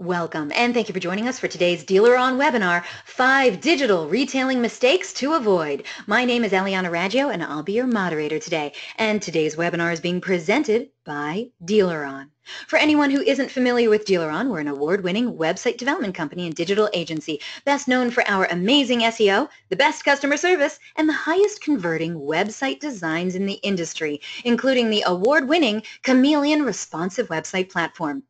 Welcome, and thank you for joining us for today's DealerOn webinar, 5 Digital Retailing Mistakes to Avoid. My name is Eliana Raggio, and I'll be your moderator today. And today's webinar is being presented by DealerOn. For anyone who isn't familiar with DealerOn, we're an award-winning website development company and digital agency, best known for our amazing SEO, the best customer service, and the highest converting website designs in the industry, including the award-winning Chameleon responsive website platform.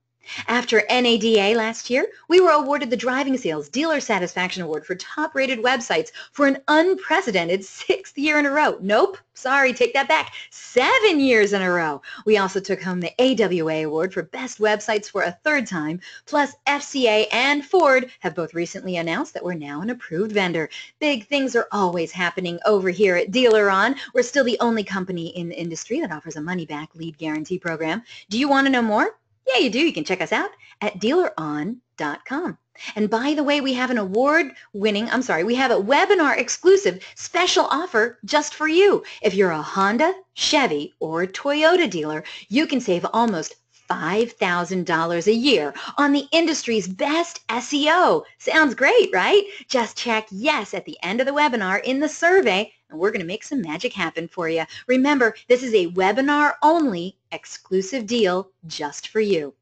After NADA last year, we were awarded the Driving Sales Dealer Satisfaction Award for top-rated websites for an unprecedented 6th year in a row. Nope, sorry, take that back. 7 years in a row. We also took home the AWA Award for Best Websites for a 3rd time, plus FCA and Ford have both recently announced that we're now an approved vendor. Big things are always happening over here at DealerOn. We're still the only company in the industry that offers a money-back lead guarantee program. Do you want to know more? Yeah, you do. You can check us out at DealerOn.com. And by the way, we have an we have a webinar exclusive special offer just for you. If you're a Honda, Chevy, or Toyota dealer, you can save almost $5,000 a year on the industry's best SEO. Sounds great, right? Just check yes at the end of the webinar in the survey, and we're going to make some magic happen for you. Remember, this is a webinar-only exclusive deal just for you.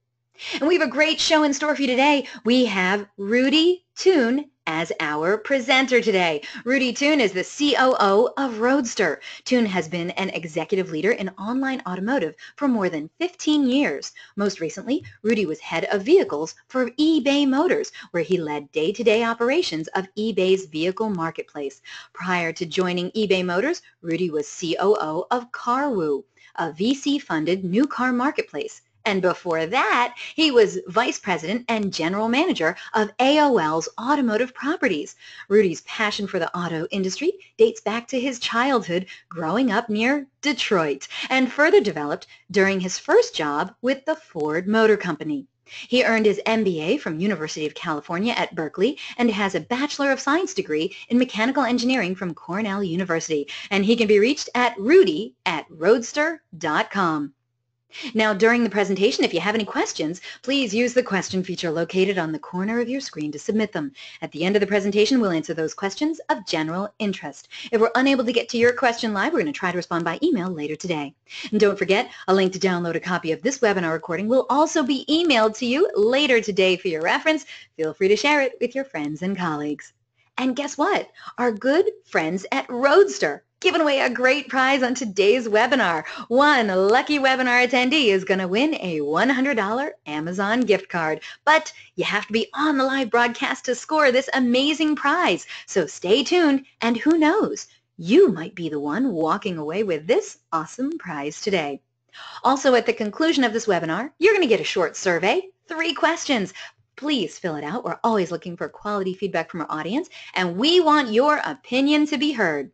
And we have a great show in store for you today. We have Rudi Thun as our presenter today. Rudi Thun is the COO of Roadster. Thun has been an executive leader in online automotive for more than 15 years. Most recently, Rudi was head of vehicles for eBay Motors, where he led day-to-day operations of eBay's vehicle marketplace. Prior to joining eBay Motors, Rudi was COO of CarWoo!, a VC-funded new car marketplace. And before that, he was vice president and general manager of AOL's Automotive Properties. Rudi's passion for the auto industry dates back to his childhood growing up near Detroit and further developed during his first job with the Ford Motor Company. He earned his MBA from University of California at Berkeley and has a Bachelor of Science degree in Mechanical Engineering from Cornell University. And he can be reached at rudi@roadster.com. Now, during the presentation, if you have any questions, please use the question feature located on the corner of your screen to submit them. At the end of the presentation, we'll answer those questions of general interest. If we're unable to get to your question live, we're going to try to respond by email later today. And don't forget, a link to download a copy of this webinar recording will also be emailed to you later today for your reference. Feel free to share it with your friends and colleagues. And guess what? Our good friends at Roadster giving away a great prize on today's webinar. One lucky webinar attendee is going to win a $100 Amazon gift card. But you have to be on the live broadcast to score this amazing prize. So stay tuned, and who knows, you might be the one walking away with this awesome prize today. Also, at the conclusion of this webinar, you're going to get a short survey, 3 questions. Please fill it out. We're always looking for quality feedback from our audience, and we want your opinion to be heard.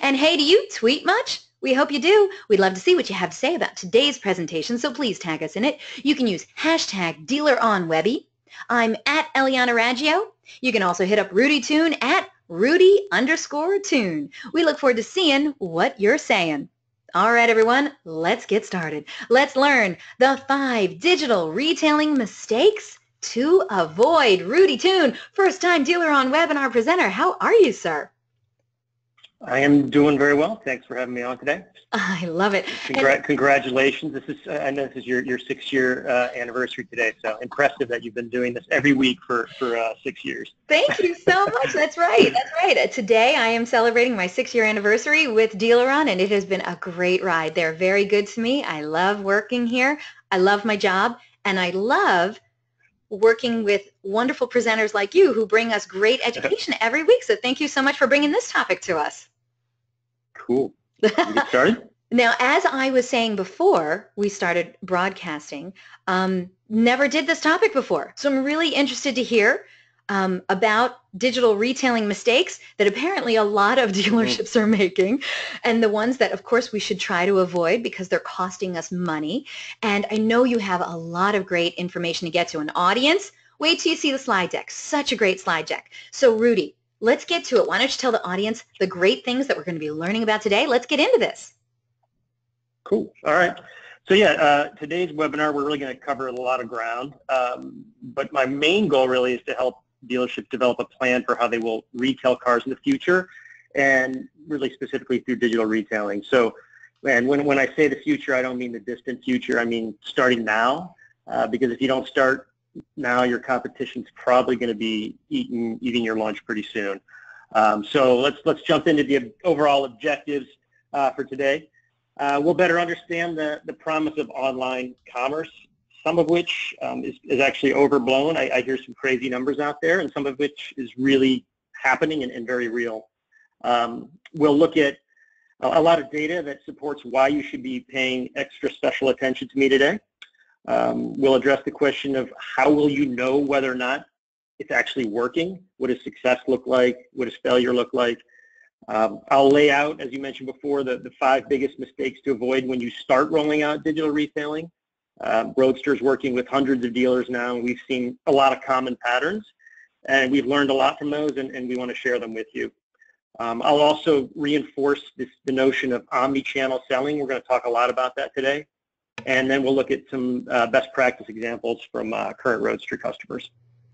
And hey, do you tweet much? We hope you do. We'd love to see what you have to say about today's presentation, so please tag us in it. You can use hashtag DealerOnWebby. I'm at Eliana Raggio. You can also hit up Rudi Thun at Rudi_Thun. We look forward to seeing what you're saying. All right, everyone, let's get started. Let's learn the 5 digital retailing mistakes to avoid. Rudi Thun, first-time DealerOn webinar presenter. How are you, sir? I am doing very well. Thanks for having me on today. I love it. Congratulations. This is, I know this is your 6-year anniversary today, so impressive that you've been doing this every week for 6 years. Thank you so much. That's right. That's right. Today I am celebrating my 6-year anniversary with DealerOn, and it has been a great ride. They're very good to me. I love working here. I love my job, and I love working with wonderful presenters like you who bring us great education every week. So thank you so much for bringing this topic to us. Cool. Get started? Now, as I was saying before we started broadcasting, never did this topic before. So I'm really interested to hear about digital retailing mistakes that apparently a lot of dealerships are making, and the ones that, of course, we should try to avoid because they're costing us money. And I know you have a lot of great information to get to an audience. Wait till you see the slide deck. Such a great slide deck. So, Rudi, let's get to it. Why don't you tell the audience the great things that we're going to be learning about today? Let's get into this. Cool. All right. So yeah, today's webinar, we're really going to cover a lot of ground, but my main goal really is to help dealerships develop a plan for how they will retail cars in the future, and really specifically through digital retailing. So, and when I say the future, I don't mean the distant future, I mean starting now, because if you don't start now, your competition's probably going to be eating your lunch pretty soon. So let's jump into the overall objectives for today. We'll better understand the promise of online commerce, some of which is actually overblown. I hear some crazy numbers out there, and some of which is really happening and very real. We'll look at a lot of data that supports why you should be paying extra special attention to me today. We'll address the question of how will you know whether or not it's actually working? What does success look like? What does failure look like? I'll lay out, as you mentioned before, the 5 biggest mistakes to avoid when you start rolling out digital retailing. Roadster's working with hundreds of dealers now, and we've seen a lot of common patterns, and we've learned a lot from those, and we want to share them with you. I'll also reinforce the notion of omni-channel selling. We're going to talk a lot about that today, and then we'll look at some best practice examples from current Roadster customers.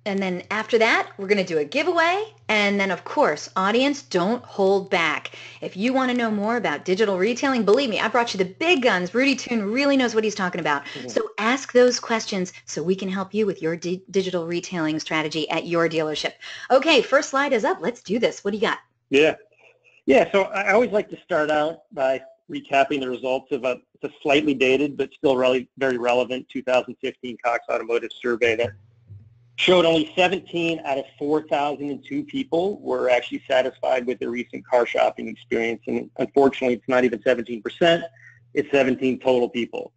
And then after that, we're going to do a giveaway. And then, of course, audience, don't hold back. If you want to know more about digital retailing, believe me, I brought you the big guns. Rudi Thun really knows what he's talking about. Mm-hmm. So ask those questions so we can help you with your digital retailing strategy at your dealership. Okay, first slide is up. Let's do this. What do you got? Yeah, so I always like to start out by recapping the results of a slightly dated but still really very relevant 2015 Cox Automotive survey that showed only 17 out of 4,002 people were actually satisfied with their recent car shopping experience. And unfortunately, it's not even 17%, it's 17 total people.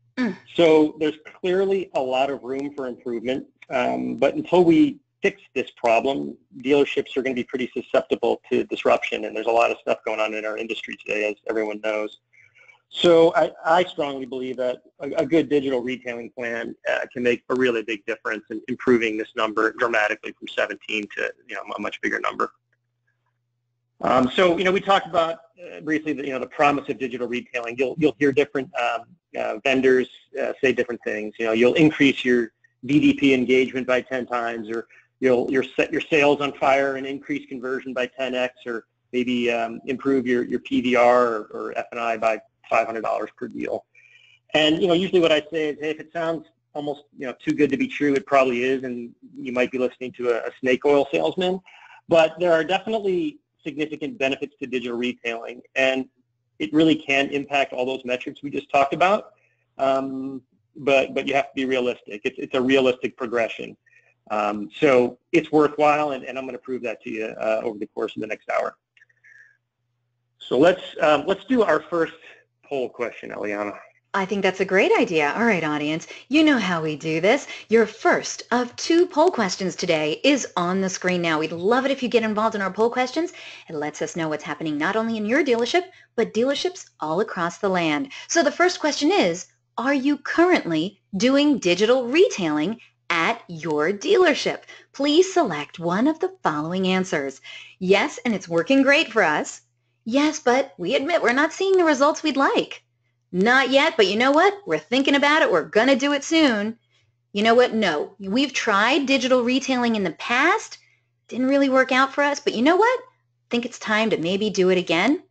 So there's clearly a lot of room for improvement, but until we fix this problem, dealerships are going to be pretty susceptible to disruption, and there's a lot of stuff going on in our industry today, as everyone knows. So I strongly believe that a good digital retailing plan can make a really big difference in improving this number dramatically from 17 to a much bigger number. So we talked about briefly the, the promise of digital retailing. You'll hear different vendors say different things. You'll increase your VDP engagement by 10 times, or you'll set your sales on fire and increase conversion by 10x, or maybe improve your PVR or F&I by $500 per deal. And usually what I say is, hey, if it sounds almost too good to be true, it probably is, and you might be listening to a snake oil salesman. But there are definitely significant benefits to digital retailing, and it really can impact all those metrics we just talked about. But you have to be realistic. It's a realistic progression. So it's worthwhile, and I'm going to prove that to you over the course of the next hour. So let's do our first poll question, Eliana. I think that's a great idea. All right, audience, you know how we do this. Your first of 2 poll questions today is on the screen now. We'd love it if you get involved in our poll questions. It lets us know what's happening not only in your dealership, but dealerships all across the land. So the first question is, are you currently doing digital retailing at your dealership? Please select one of the following answers. Yes, and it's working great for us. Yes, but we admit we're not seeing the results we'd like. Not yet, but you know what? We're thinking about it. We're going to do it soon. You know what? No. We've tried digital retailing in the past. Didn't really work out for us, but you know what? I think it's time to maybe do it again.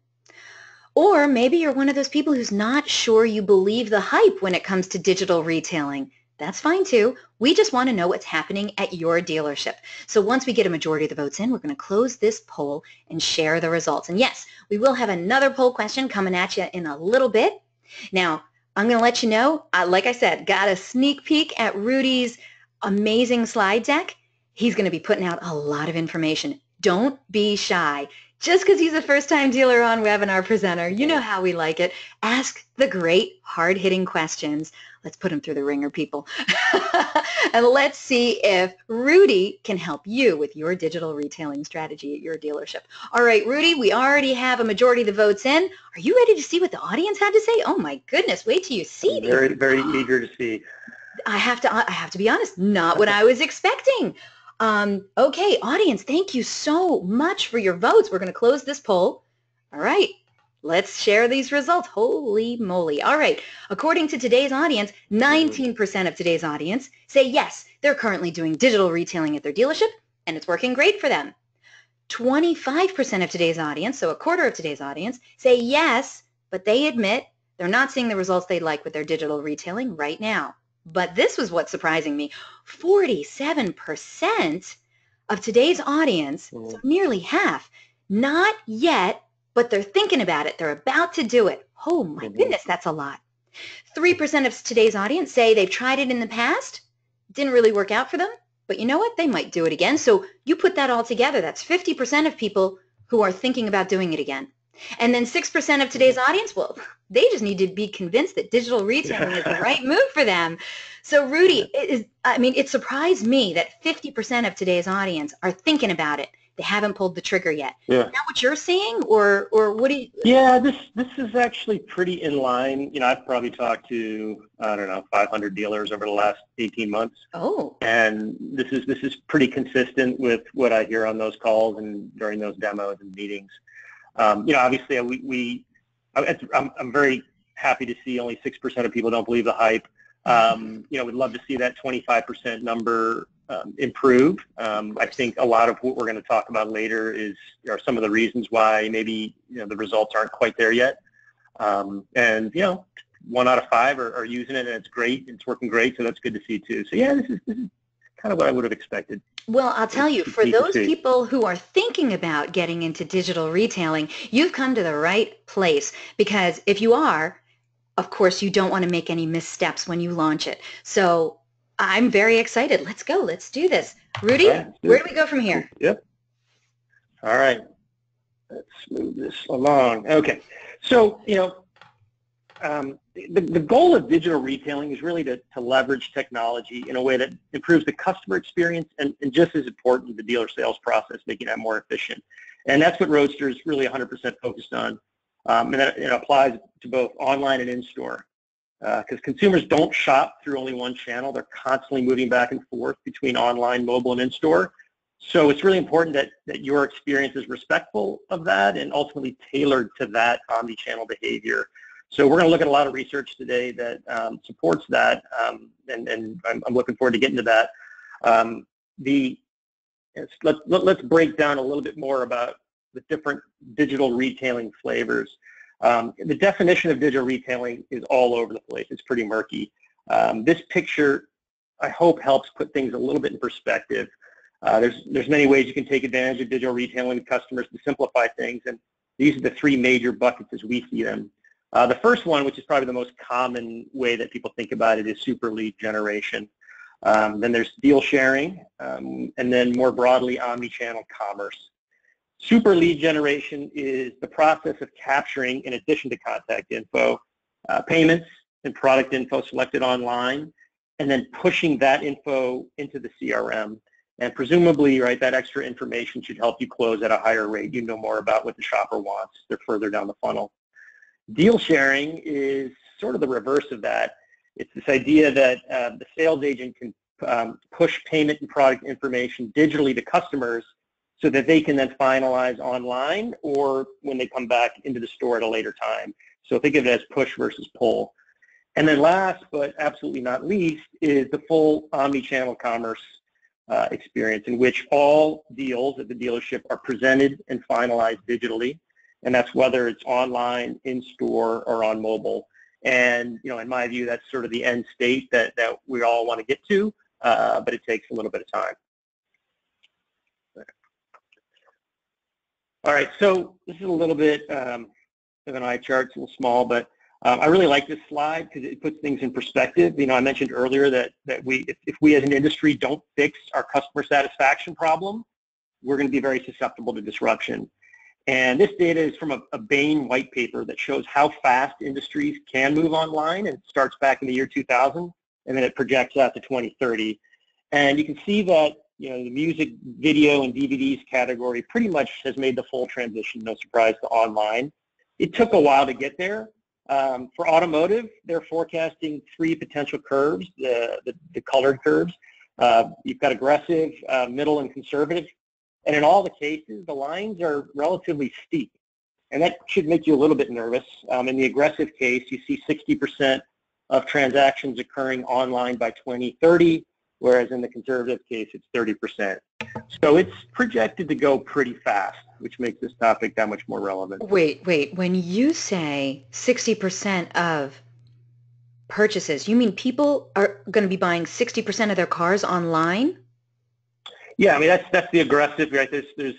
Or maybe you're one of those people who's not sure you believe the hype when it comes to digital retailing. That's fine too. We just want to know what's happening at your dealership. So once we get a majority of the votes in, we're going to close this poll and share the results. And yes, we will have another poll question coming at you in a little bit. Now, I'm going to let you know, like I said, got a sneak peek at Rudi's amazing slide deck. He's going to be putting out a lot of information. Don't be shy. Just because he's a first-time DealerOn webinar presenter, you know how we like it. Ask the great, hard-hitting questions. Let's put them through the ringer, people. And let's see if Rudi can help you with your digital retailing strategy at your dealership. All right, Rudi, we already have a majority of the votes in. Are you ready to see what the audience had to say? Oh, my goodness. Wait till you see these. Very eager to see. I have to be honest, not what I was expecting. Okay, audience, thank you so much for your votes. We're going to close this poll. All right, Let's share these results. Holy moly. All right. According to today's audience, 19% of today's audience say yes, they're currently doing digital retailing at their dealership and it's working great for them. 25% of today's audience, so a quarter of today's audience, say yes, but they admit they're not seeing the results they'd like with their digital retailing right now. But this was what's surprising me. 47% of today's audience, so nearly half, not yet, but they're thinking about it. They're about to do it. Oh, my goodness, that's a lot. 3% of today's audience say they've tried it in the past, didn't really work out for them, but you know what? They might do it again. So you put that all together. That's 50% of people who are thinking about doing it again. And then 6% of today's audience, well, they just need to be convinced that digital retailing is the right move for them. So, Rudi, it surprised me that 50% of today's audience are thinking about it. They haven't pulled the trigger yet. Yeah. Is that what you're seeing, or what do you? Yeah, this is actually pretty in line. You know, I've probably talked to 500 dealers over the last 18 months. Oh. And this is pretty consistent with what I hear on those calls and during those demos and meetings. Obviously, I'm very happy to see only 6% of people don't believe the hype. We'd love to see that 25% number improve. I think a lot of what we're going to talk about later are some of the reasons why maybe the results aren't quite there yet. And 1 out of 5 are using it, and it's great. It's working great, so that's good to see too. So yeah, this is kind of what I would have expected. Well, I'll tell you, for those people who are thinking about getting into digital retailing, you've come to the right place, because if you are, of course, you don't want to make any missteps when you launch it. So I'm very excited. Let's go. Let's do this. Rudi, where do we go from here? Yep. All right. Let's move this along. Okay. So, the goal of digital retailing is really to leverage technology in a way that improves the customer experience and just as important, the dealer sales process, making that more efficient. And that's what Roadster is really 100% focused on. And that it applies to both online and in-store, because consumers don't shop through only one channel. They're constantly moving back and forth between online, mobile, and in-store. So it's really important that your experience is respectful of that and ultimately tailored to that omni-channel behavior. So we're going to look at a lot of research today that supports that, and I'm looking forward to getting to that. Let's break down a little bit more about the different digital retailing flavors. The definition of digital retailing is all over the place. It's pretty murky. This picture, I hope, helps put things a little bit in perspective. There's many ways you can take advantage of digital retailing with customers to simplify things, and these are the 3 major buckets as we see them. The first one, which is probably the most common way that people think about it, is super lead generation. Then there's deal sharing, and then more broadly, omni-channel commerce. Super lead generation is the process of capturing, in addition to contact info, payments and product info selected online, and then pushing that info into the CRM. And presumably, that extra information should help you close at a higher rate. You know more about what the shopper wants. They're further down the funnel. Deal sharing is sort of the reverse of that. It's this idea that the sales agent can push payment and product information digitally to customers so that they can then finalize online or when they come back into the store at a later time. So think of it as push versus pull. And then last, but absolutely not least, is the full omni-channel commerce experience, in which all deals at the dealership are presented and finalized digitally. And that's whether it's online, in-store, or on mobile. And, in my view, that's sort of the end state that we all want to get to, but it takes a little bit of time. All right, so this is a little bit of an eye chart. It's a little small, but I really like this slide because it puts things in perspective. I mentioned earlier that if we as an industry don't fix our customer satisfaction problem, we're going to be very susceptible to disruption. And this data is from a Bain white paper that shows how fast industries can move online, and it starts back in the year 2000, and then it projects out to 2030. And you can see that the music, video, and DVDs category pretty much has made the full transition, no surprise, to online. It took a while to get there. For automotive, they're forecasting 3 potential curves, the colored curves. You've got aggressive, middle, and conservative. And in all the cases, the lines are relatively steep. and that should make you a little bit nervous. In the aggressive case, you see 60% of transactions occurring online by 2030, whereas in the conservative case, it's 30%. So it's projected to go pretty fast, which makes this topic that much more relevant. Wait, when you say 60% of purchases, you mean people are going to be buying 60% of their cars online? Yeah, I mean, that's the aggressive, right? There's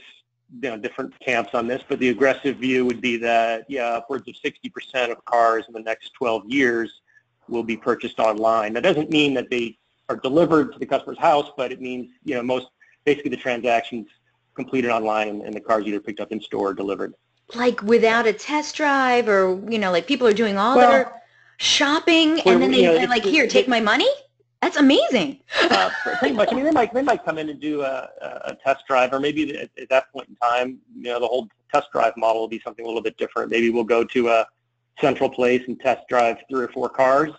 different camps on this, but the aggressive view would be that, yeah, upwards of 60% of cars in the next 12 years will be purchased online. That doesn't mean that they are delivered to the customer's house, but it means, most, basically the transactions completed online and the cars either picked up in store or delivered. Like without a test drive or, like people are doing all their shopping and then they're like, here, take my money? That's amazing. Pretty much. I mean, they might come in and do a test drive, or maybe at that point in time, the whole test drive model will be something a little bit different. Maybe we'll go to a central place and test drive 3 or 4 cars,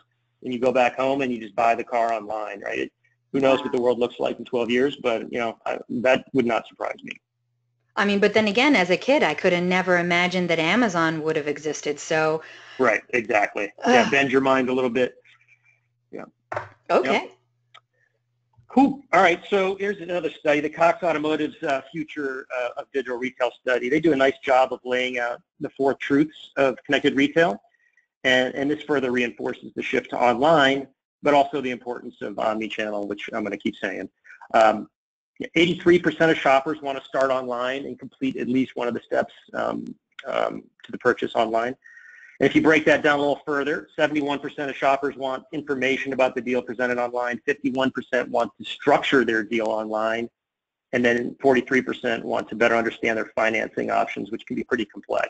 and you go back home and you just buy the car online, right? Who knows what the world looks like in 12 years, but, that would not surprise me. I mean, but then again, as a kid, I could have never imagined that Amazon would have existed, so. Right, exactly. Yeah, bend your mind a little bit. Yeah. Okay. Yep. Cool. All right. So here's another study, the Cox Automotive's Future of Digital Retail study. They do a nice job of laying out the 4 truths of connected retail, and this further reinforces the shift to online, but also the importance of omnichannel, which I'm going to keep saying. 83% of shoppers want to start online and complete at least one of the steps to the purchase online. If you break that down a little further, 71% of shoppers want information about the deal presented online, 51% want to structure their deal online, and then 43% want to better understand their financing options, which can be pretty complex.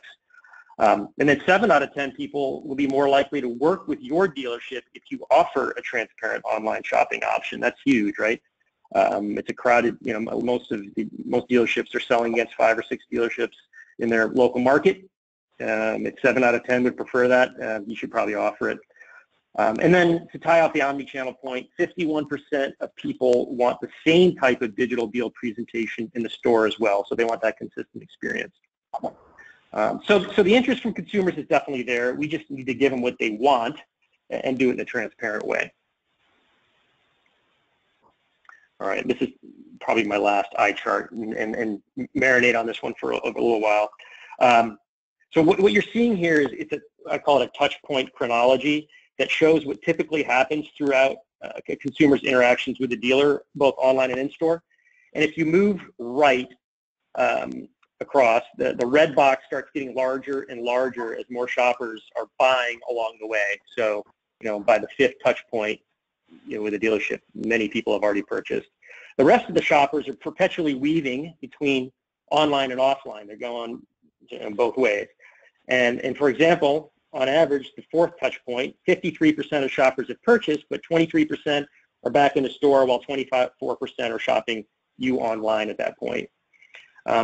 And then 7 out of 10 people will be more likely to work with your dealership if you offer a transparent online shopping option. That's huge, right? It's a crowded, most dealerships are selling against 5 or 6 dealerships in their local market. It's 7 out of 10 would prefer that. You should probably offer it. And then to tie off the omnichannel point, 51% of people want the same type of digital deal presentation in the store as well, so they want that consistent experience. So the interest from consumers is definitely there. We just need to give them what they want and do it in a transparent way. All right, this is probably my last eye chart, and marinate on this one for a little while. So what you're seeing here is I call it a touch point chronology that shows what typically happens throughout a consumer's interactions with the dealer, both online and in-store. And if you move right across, the red box starts getting larger and larger as more shoppers are buying along the way. So, by the 5th touch point, with a dealership, many people have already purchased. The rest of the shoppers are perpetually weaving between online and offline. They're going both ways. And for example, on average, the 4th touch point, 53% of shoppers have purchased, but 23% are back in the store, while 24% are shopping you online at that point.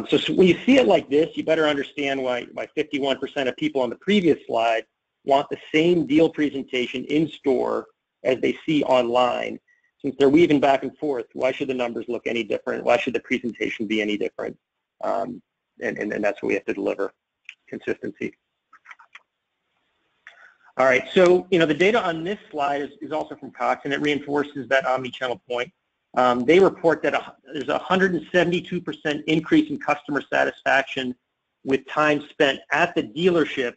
So when you see it like this, you better understand why 51% of people on the previous slide want the same deal presentation in store as they see online. Since they're weaving back and forth, why should the numbers look any different? Why should the presentation be any different? And that's what we have to deliver, consistency. All right, so the data on this slide is also from Cox, and it reinforces that omnichannel point. They report that there's a 172% increase in customer satisfaction with time spent at the dealership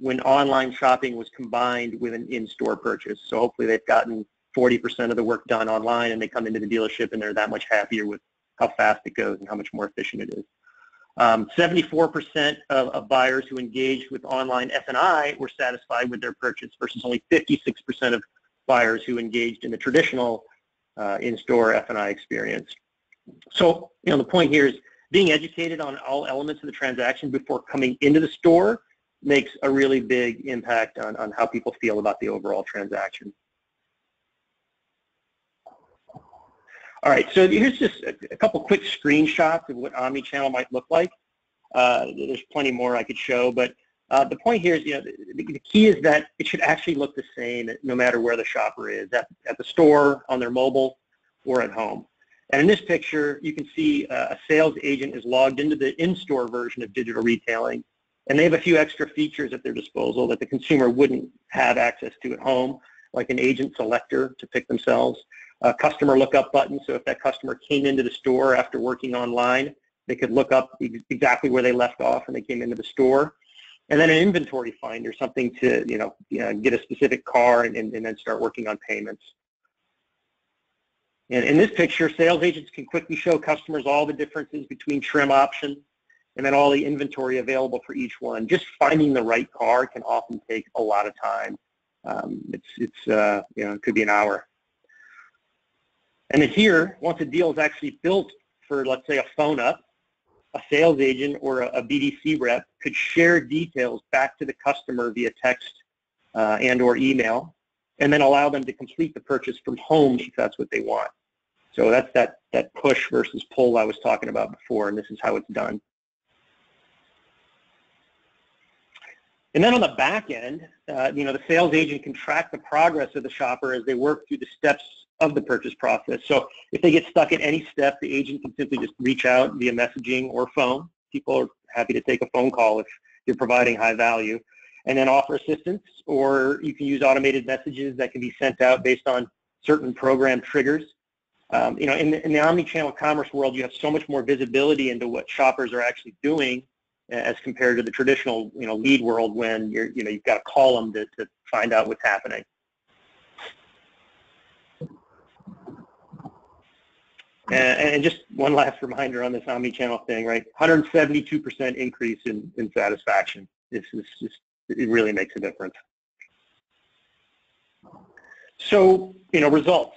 when online shopping was combined with an in-store purchase. So hopefully they've gotten 40% of the work done online, and they come into the dealership and they're that much happier with how fast it goes and how much more efficient it is. 74% of buyers who engaged with online F&I were satisfied with their purchase versus only 56% of buyers who engaged in the traditional in-store F&I experience. So, the point here is being educated on all elements of the transaction before coming into the store makes a really big impact on how people feel about the overall transaction. All right, so here's just a couple quick screenshots of what omnichannel might look like. There's plenty more I could show, but the point here is, the key is that it should actually look the same no matter where the shopper is, at the store, on their mobile, or at home. And in this picture, you can see a sales agent is logged into the in-store version of digital retailing, And they have a few extra features at their disposal that the consumer wouldn't have access to at home, like an agent selector to pick themselves, a customer lookup button, so if that customer came into the store after working online, they could look up exactly where they left off when they came into the store. And then an inventory finder, something to get a specific car and then start working on payments. And in this picture, sales agents can quickly show customers all the differences between trim options and then all the inventory available for each one. Just finding the right car can often take a lot of time. It could be an hour. And then here, once a deal is actually built for, let's say, a phone up, a sales agent or a BDC rep could share details back to the customer via text and or email, and then allow them to complete the purchase from home if that's what they want. So that's that push versus pull I was talking about before, and this is how it's done. And then on the back end, the sales agent can track the progress of the shopper as they work through the steps of the purchase process. So if they get stuck at any step, the agent can simply just reach out via messaging or phone. People are happy to take a phone call if you're providing high value, and then offer assistance, or you can use automated messages that can be sent out based on certain program triggers. In the omni-channel commerce world, you have so much more visibility into what shoppers are actually doing as compared to the traditional lead world when you've got to call them to find out what's happening. And just one last reminder on this omni-channel thing, right? 172% increase in satisfaction. This is just, it really makes a difference. So, results.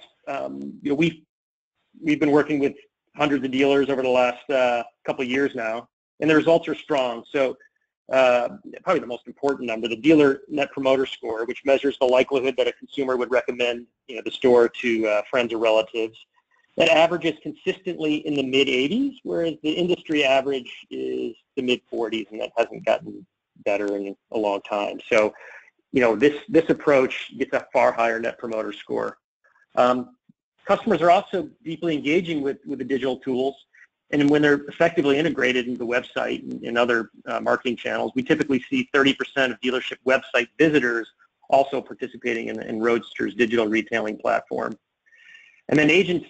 We've been working with hundreds of dealers over the last couple of years now, and the results are strong. So, probably the most important number, the dealer net promoter score, which measures the likelihood that a consumer would recommend the store to friends or relatives. That average is consistently in the mid-80s, whereas the industry average is the mid-40s, and that hasn't gotten better in a long time. So, this approach gets a far higher net promoter score. Customers are also deeply engaging with the digital tools, and when they're effectively integrated into the website and other marketing channels, we typically see 30% of dealership website visitors also participating in Roadster's digital retailing platform. And then agents,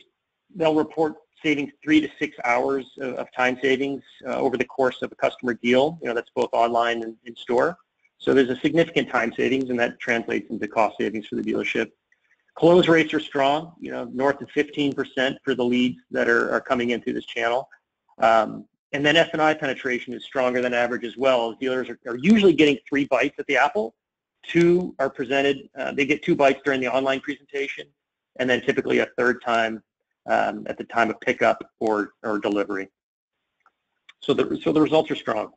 they'll report saving 3 to 6 hours of time savings over the course of a customer deal. That's both online and in store. So there's a significant time savings, and that translates into cost savings for the dealership. Close rates are strong, north of 15% for the leads that are coming in through this channel. And then F&I penetration is stronger than average as well. Dealers are usually getting 3 bites at the apple. 2 are presented, they get 2 bites during the online presentation, and then typically a third time at the time of pickup or delivery. So the results are strong.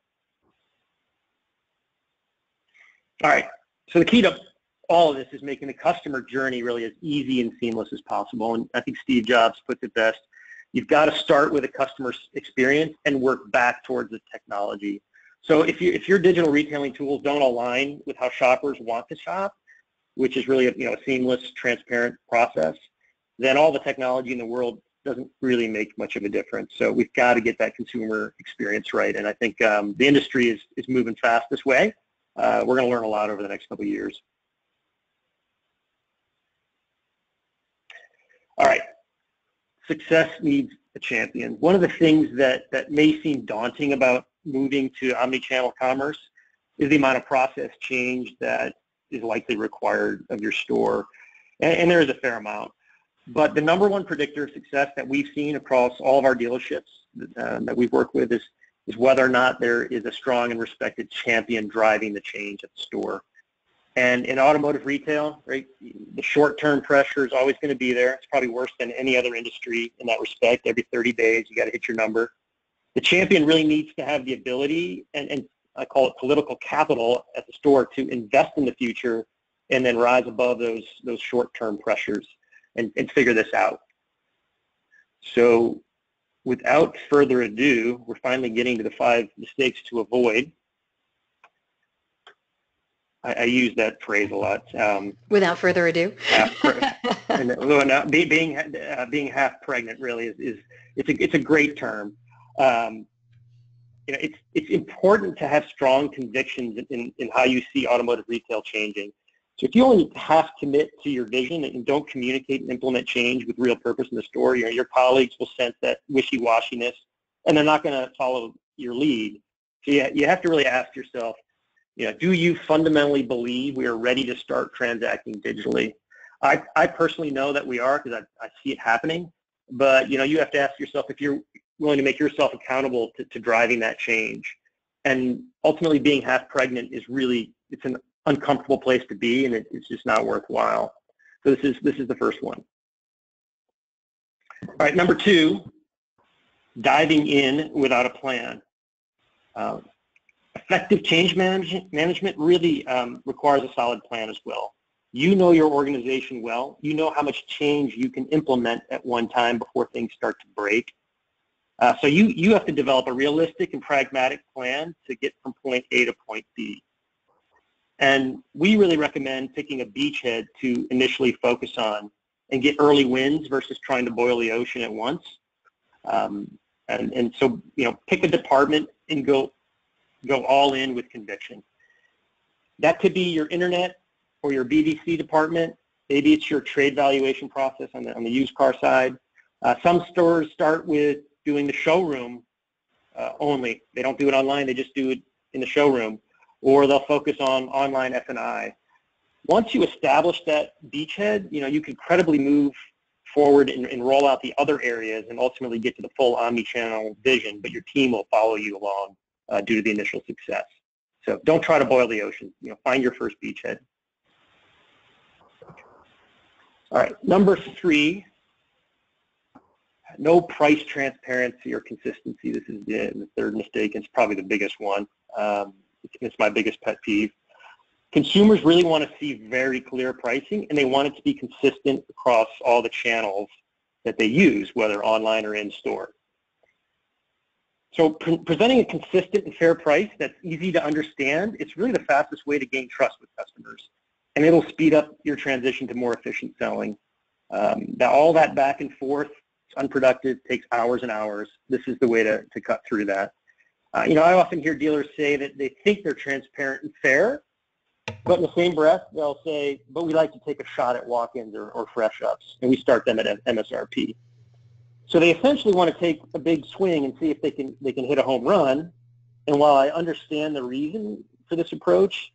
All right, so the key to all of this is making the customer journey really as easy and seamless as possible, and I think Steve Jobs puts it best. You've got to start with a customer experience and work back towards the technology. So if your digital retailing tools don't align with how shoppers want to shop, which is really a seamless, transparent process, then all the technology in the world doesn't really make much of a difference. So we've got to get that consumer experience right, and I think the industry is moving fast this way. We're going to learn a lot over the next couple of years. All right, success needs a champion. One of the things that may seem daunting about moving to omnichannel commerce is the amount of process change that is likely required of your store, and there is a fair amount. But the number one predictor of success that we've seen across all of our dealerships that we've worked with is whether or not there is a strong and respected champion driving the change at the store. And in automotive retail, right, the short-term pressure is always going to be there. It's probably worse than any other industry in that respect. Every 30 days, you got to hit your number. The champion really needs to have the ability, and I call it political capital at the store, to invest in the future and then rise above those short-term pressures. And figure this out. So without further ado, we're finally getting to the 5 mistakes to avoid. I use that phrase a lot. Without further ado. Being half pregnant really is it's a great term. you know, it's important to have strong convictions in how you see automotive retail changing. So if you only half commit to your vision and don't communicate and implement change with real purpose in the store, you know, your colleagues will sense that wishy-washiness, and they're not going to follow your lead. So you have to really ask yourself, you know, do you fundamentally believe we are ready to start transacting digitally? I personally know that we are, because I see it happening. But, you know, you have to ask yourself if you're willing to make yourself accountable to driving that change. And ultimately, being half pregnant is really, it's an uncomfortable place to be, and it's just not worthwhile. So this is the first one. All right, number two, diving in without a plan. Effective change management really requires a solid plan as well. You know your organization well. You know how much change you can implement at one time before things start to break. So you have to develop a realistic and pragmatic plan to get from point A to point B. And we really recommend picking a beachhead to initially focus on and get early wins versus trying to boil the ocean at once. And so, you know, pick a department and go all in with conviction. That could be your internet or your BDC department. Maybe it's your trade valuation process on the used car side. Some stores start with doing the showroom only. They don't do it online, they just do it in the showroom. Or they'll focus on online F&I. Once you establish that beachhead, you know, you can credibly move forward and roll out the other areas and ultimately get to the full omni-channel vision, but your team will follow you along due to the initial success. So don't try to boil the ocean. You know, find your first beachhead. All right, number three, no price transparency or consistency. This is the third mistake, and it's probably the biggest one. It's my biggest pet peeve. Consumers really want to see very clear pricing, and they want it to be consistent across all the channels that they use, whether online or in-store. So presenting a consistent and fair price that's easy to understand, it's really the fastest way to gain trust with customers. And it'll speed up your transition to more efficient selling. All that back and forth, it's unproductive, takes hours and hours. This is the way to cut through that. You know, I often hear dealers say that they think they're transparent and fair, but in the same breath, they'll say, but we like to take a shot at walk-ins or fresh-ups, and we start them at MSRP. So they essentially want to take a big swing and see if they can hit a home run. And while I understand the reason for this approach,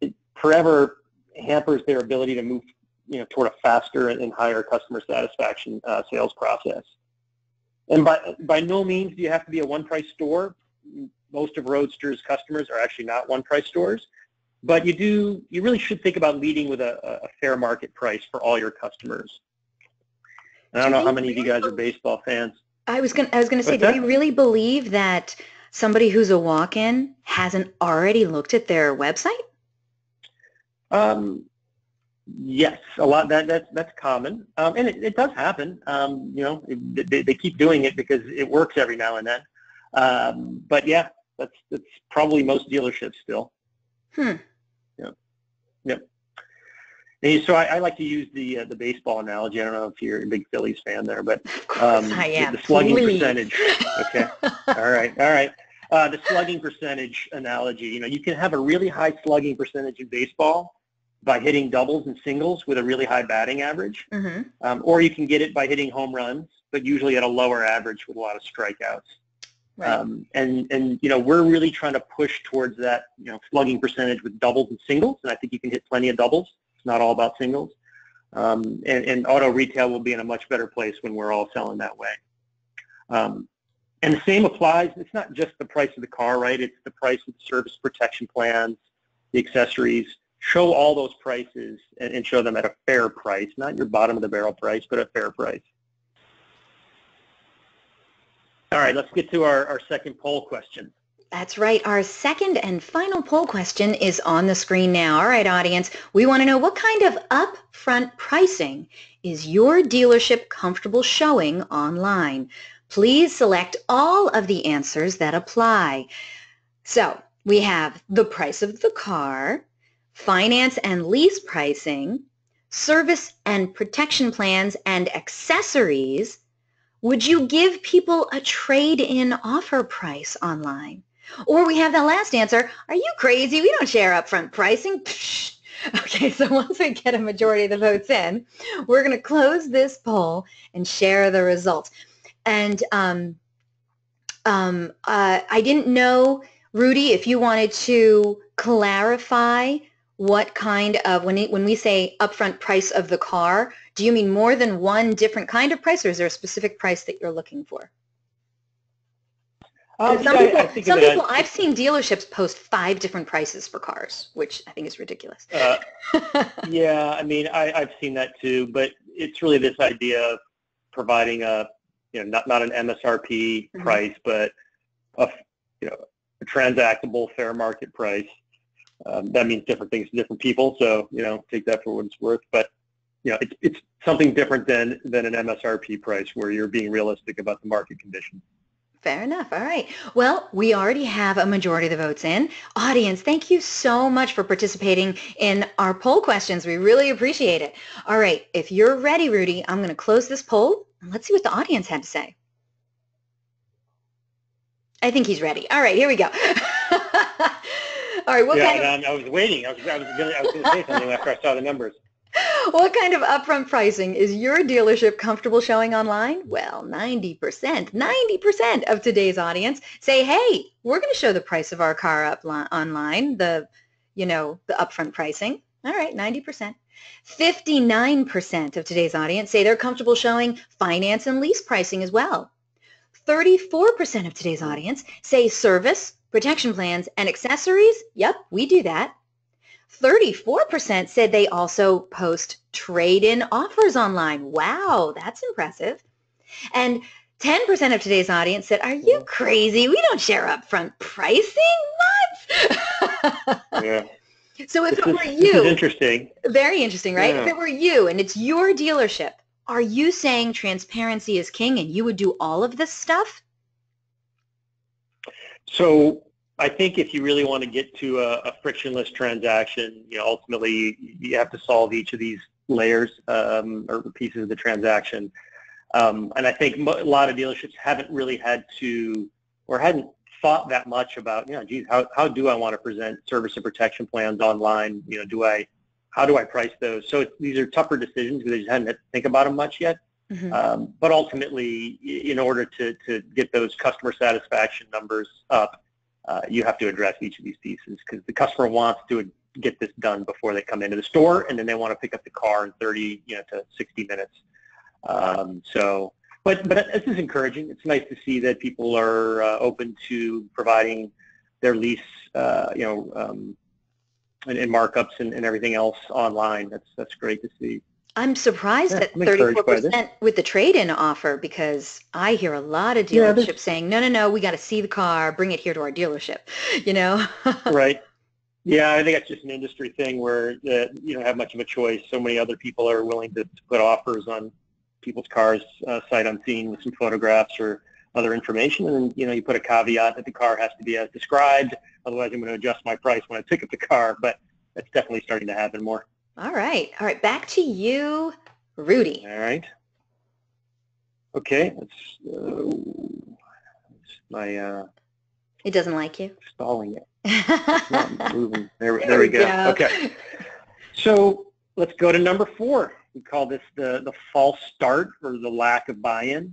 it forever hampers their ability to move, you know, toward a faster and higher customer satisfaction sales process. And by no means do you have to be a one-price store. Most of Roadster's customers are actually not one-price stores, but you really should think about leading with a fair market price for all your customers. And I don't know how many of you guys are baseball fans. I was gonna say, do you really believe that somebody who's a walk-in hasn't already looked at their website? Yes, a lot. That's common, and it does happen. You know, they keep doing it because it works every now and then. But yeah, that's probably most dealerships still. Yep. And so I like to use the baseball analogy. I don't know if you're a big Phillies fan there, but I am. The slugging percentage. Okay. All right. The slugging percentage analogy. You know, you can have a really high slugging percentage in baseball by hitting doubles and singles with a really high batting average, or you can get it by hitting home runs, but usually at a lower average with a lot of strikeouts. Right. And you know, we're really trying to push towards that, you know, slugging percentage with doubles and singles, and I think you can hit plenty of doubles. It's not all about singles. And auto retail will be in a much better place when we're all selling that way. And the same applies. It's not just the price of the car, right? It's the price of the service protection plans, the accessories. Show all those prices and show them at a fair price, not your bottom of the barrel price, but a fair price. All right, let's get to our second poll question. That's right. Our second and final poll question is on the screen now. All right, audience, we want to know what kind of upfront pricing is your dealership comfortable showing online? Please select all of the answers that apply. So we have the price of the car, finance and lease pricing, service and protection plans and accessories, Would you give people a trade-in offer price online? Or we have that last answer, are you crazy? We don't share upfront pricing. Psh. Okay, so once we get a majority of the votes in, we're going to close this poll and share the results. And I didn't know, Rudi, if you wanted to clarify what kind of, when we say upfront price of the car, do you mean more than one different kind of price, or is there a specific price that you're looking for? Some people, I've seen dealerships post 5 different prices for cars, which I think is ridiculous. Yeah, I mean, I've seen that too, but it's really this idea of providing a, not an MSRP mm-hmm. price, but a, a transactable fair market price. That means different things to different people, so, take that for what it's worth, but, it's something different than an MSRP price where you're being realistic about the market conditions. Fair enough. All right. Well, we already have a majority of the votes in. Audience, thank you so much for participating in our poll questions. We really appreciate it. All right. If you're ready, Rudi, I'm going to close this poll, and let's see what the audience had to say. I think he's ready. All right. Here we go. All right. I was waiting. I was going to say something after I saw the numbers. What kind of upfront pricing is your dealership comfortable showing online? Well, 90% of today's audience say, hey, we're going to show the price of our car up online, the upfront pricing. All right, 90%. 59% of today's audience say they're comfortable showing finance and lease pricing as well. 34% of today's audience say service, protection plans, and accessories. Yep, we do that. 34% said they also post trade-in offers online. Wow, that's impressive. And 10% of today's audience said, are you crazy? We don't share upfront pricing. What? Yeah. So if it were you. This is interesting. Very interesting, right? Yeah. If it were you and it's your dealership, are you saying transparency is king and you would do all of this stuff? So I think if you really want to get to a frictionless transaction, ultimately you have to solve each of these layers or pieces of the transaction. And I think a lot of dealerships haven't really had to or hadn't thought that much about, geez, how do I want to present service and protection plans online? How do I price those? So these are tougher decisions because they just hadn't had to think about them much yet. Mm-hmm. But ultimately, in order to get those customer satisfaction numbers up, you have to address each of these pieces because the customer wants to get this done before they come into the store, and then they want to pick up the car in 30 to 60 minutes. But this is encouraging. It's nice to see that people are open to providing their lease, and markups and everything else online. That's great to see. I'm surprised that 34% with the trade-in offer, because I hear a lot of dealerships saying, no, we got to see the car, bring it here to our dealership, Right. Yeah, I think that's just an industry thing where you don't have much of a choice. So many other people are willing to put offers on people's cars sight unseen with some photographs or other information, and you put a caveat that the car has to be as described, otherwise I'm going to adjust my price when I pick up the car, but that's definitely starting to happen more. All right, back to you, Rudi. All right. Okay, it's my... it doesn't like you? Stalling it. It's not moving. There we go. Okay. So let's go to number 4. We call this the false start or the lack of buy-in.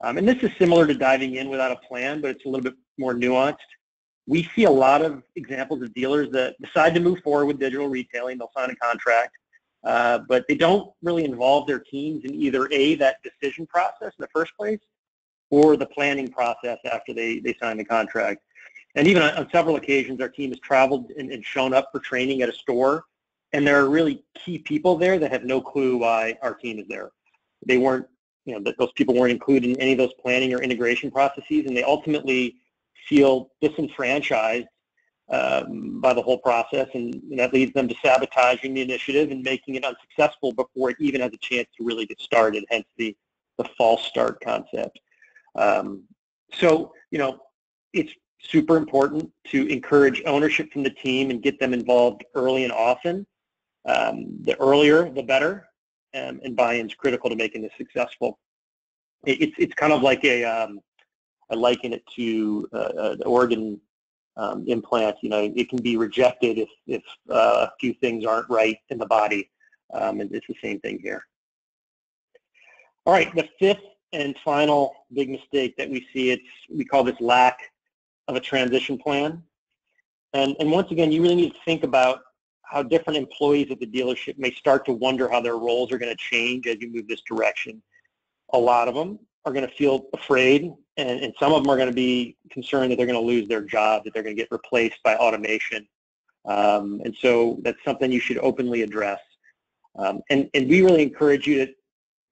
And this is similar to diving in without a plan, but it's a little bit more nuanced. We see a lot of examples of dealers that decide to move forward with digital retailing. They'll sign a contract, but they don't really involve their teams in either A, that decision process in the first place, or the planning process after they sign the contract. And even on several occasions, our team has traveled and shown up for training at a store, and there are really key people there that have no clue why our team is there. They weren't, those people weren't included in any of those planning or integration processes, and they ultimately feel disenfranchised by the whole process, and that leads them to sabotaging the initiative and making it unsuccessful before it even has a chance to really get started, hence the false start concept. It's super important to encourage ownership from the team and get them involved early and often. The earlier, the better, and buy-in is critical to making this successful. It's kind of like a, I liken it to the organ implant. You know, it can be rejected if a few things aren't right in the body, and it's the same thing here. All right, the fifth and final big mistake that we see, we call this lack of a transition plan. And once again, you really need to think about how different employees at the dealership may start to wonder how their roles are going to change as you move this direction. A lot of them are going to feel afraid, and some of them are going to be concerned that they're going to lose their job, that they're going to get replaced by automation. And so that's something you should openly address. And we really encourage you to,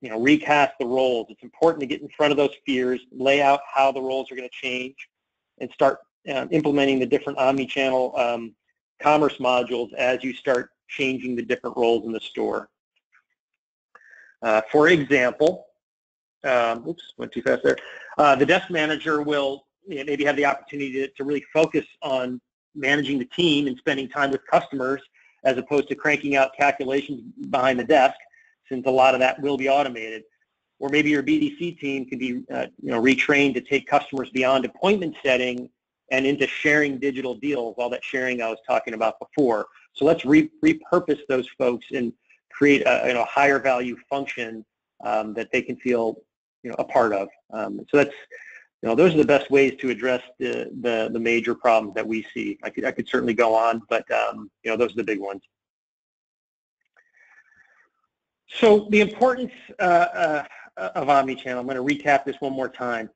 you know, recast the roles. It's important to get in front of those fears, lay out how the roles are going to change, and start implementing the different omni-channel commerce modules as you start changing the different roles in the store. For example, oops, went too fast there. The desk manager will maybe have the opportunity to really focus on managing the team and spending time with customers as opposed to cranking out calculations behind the desk, since a lot of that will be automated. Or maybe your BDC team could be you know, retrained to take customers beyond appointment setting and into sharing digital deals, all that sharing I was talking about before. So let's repurpose those folks and create a, you know, higher value function that they can feel, you know, a part of. So that's, you know, those are the best ways to address the major problems that we see. I could certainly go on, but you know, those are the big ones. So the importance of omnichannel, I'm going to recap this one more time.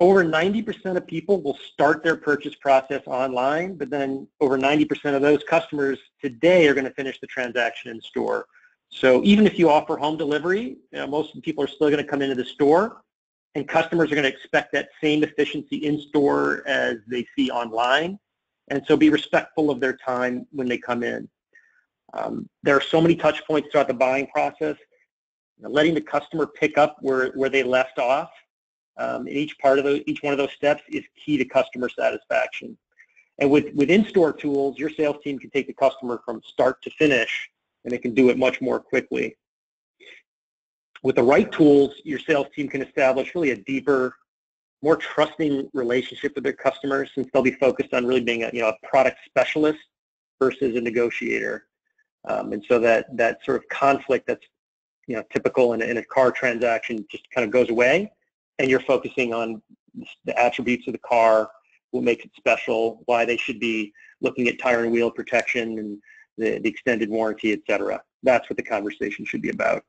Over 90% of people will start their purchase process online, but then over 90% of those customers today are going to finish the transaction in store. So even if you offer home delivery, you know, most people are still going to come into the store, and customers are going to expect that same efficiency in store as they see online. And so be respectful of their time when they come in. There are so many touch points throughout the buying process. You know, letting the customer pick up where they left off in each one of those steps is key to customer satisfaction. And with in-store tools, your sales team can take the customer from start to finish, and they can do it much more quickly. With the right tools, your sales team can establish really a deeper, more trusting relationship with their customers, since they'll be focused on really being a product specialist versus a negotiator. And so that sort of conflict that's, you know, typical in a car transaction just kind of goes away, and you're focusing on the attributes of the car, what makes it special, why they should be looking at tire and wheel protection and the extended warranty, etc. That's what the conversation should be about.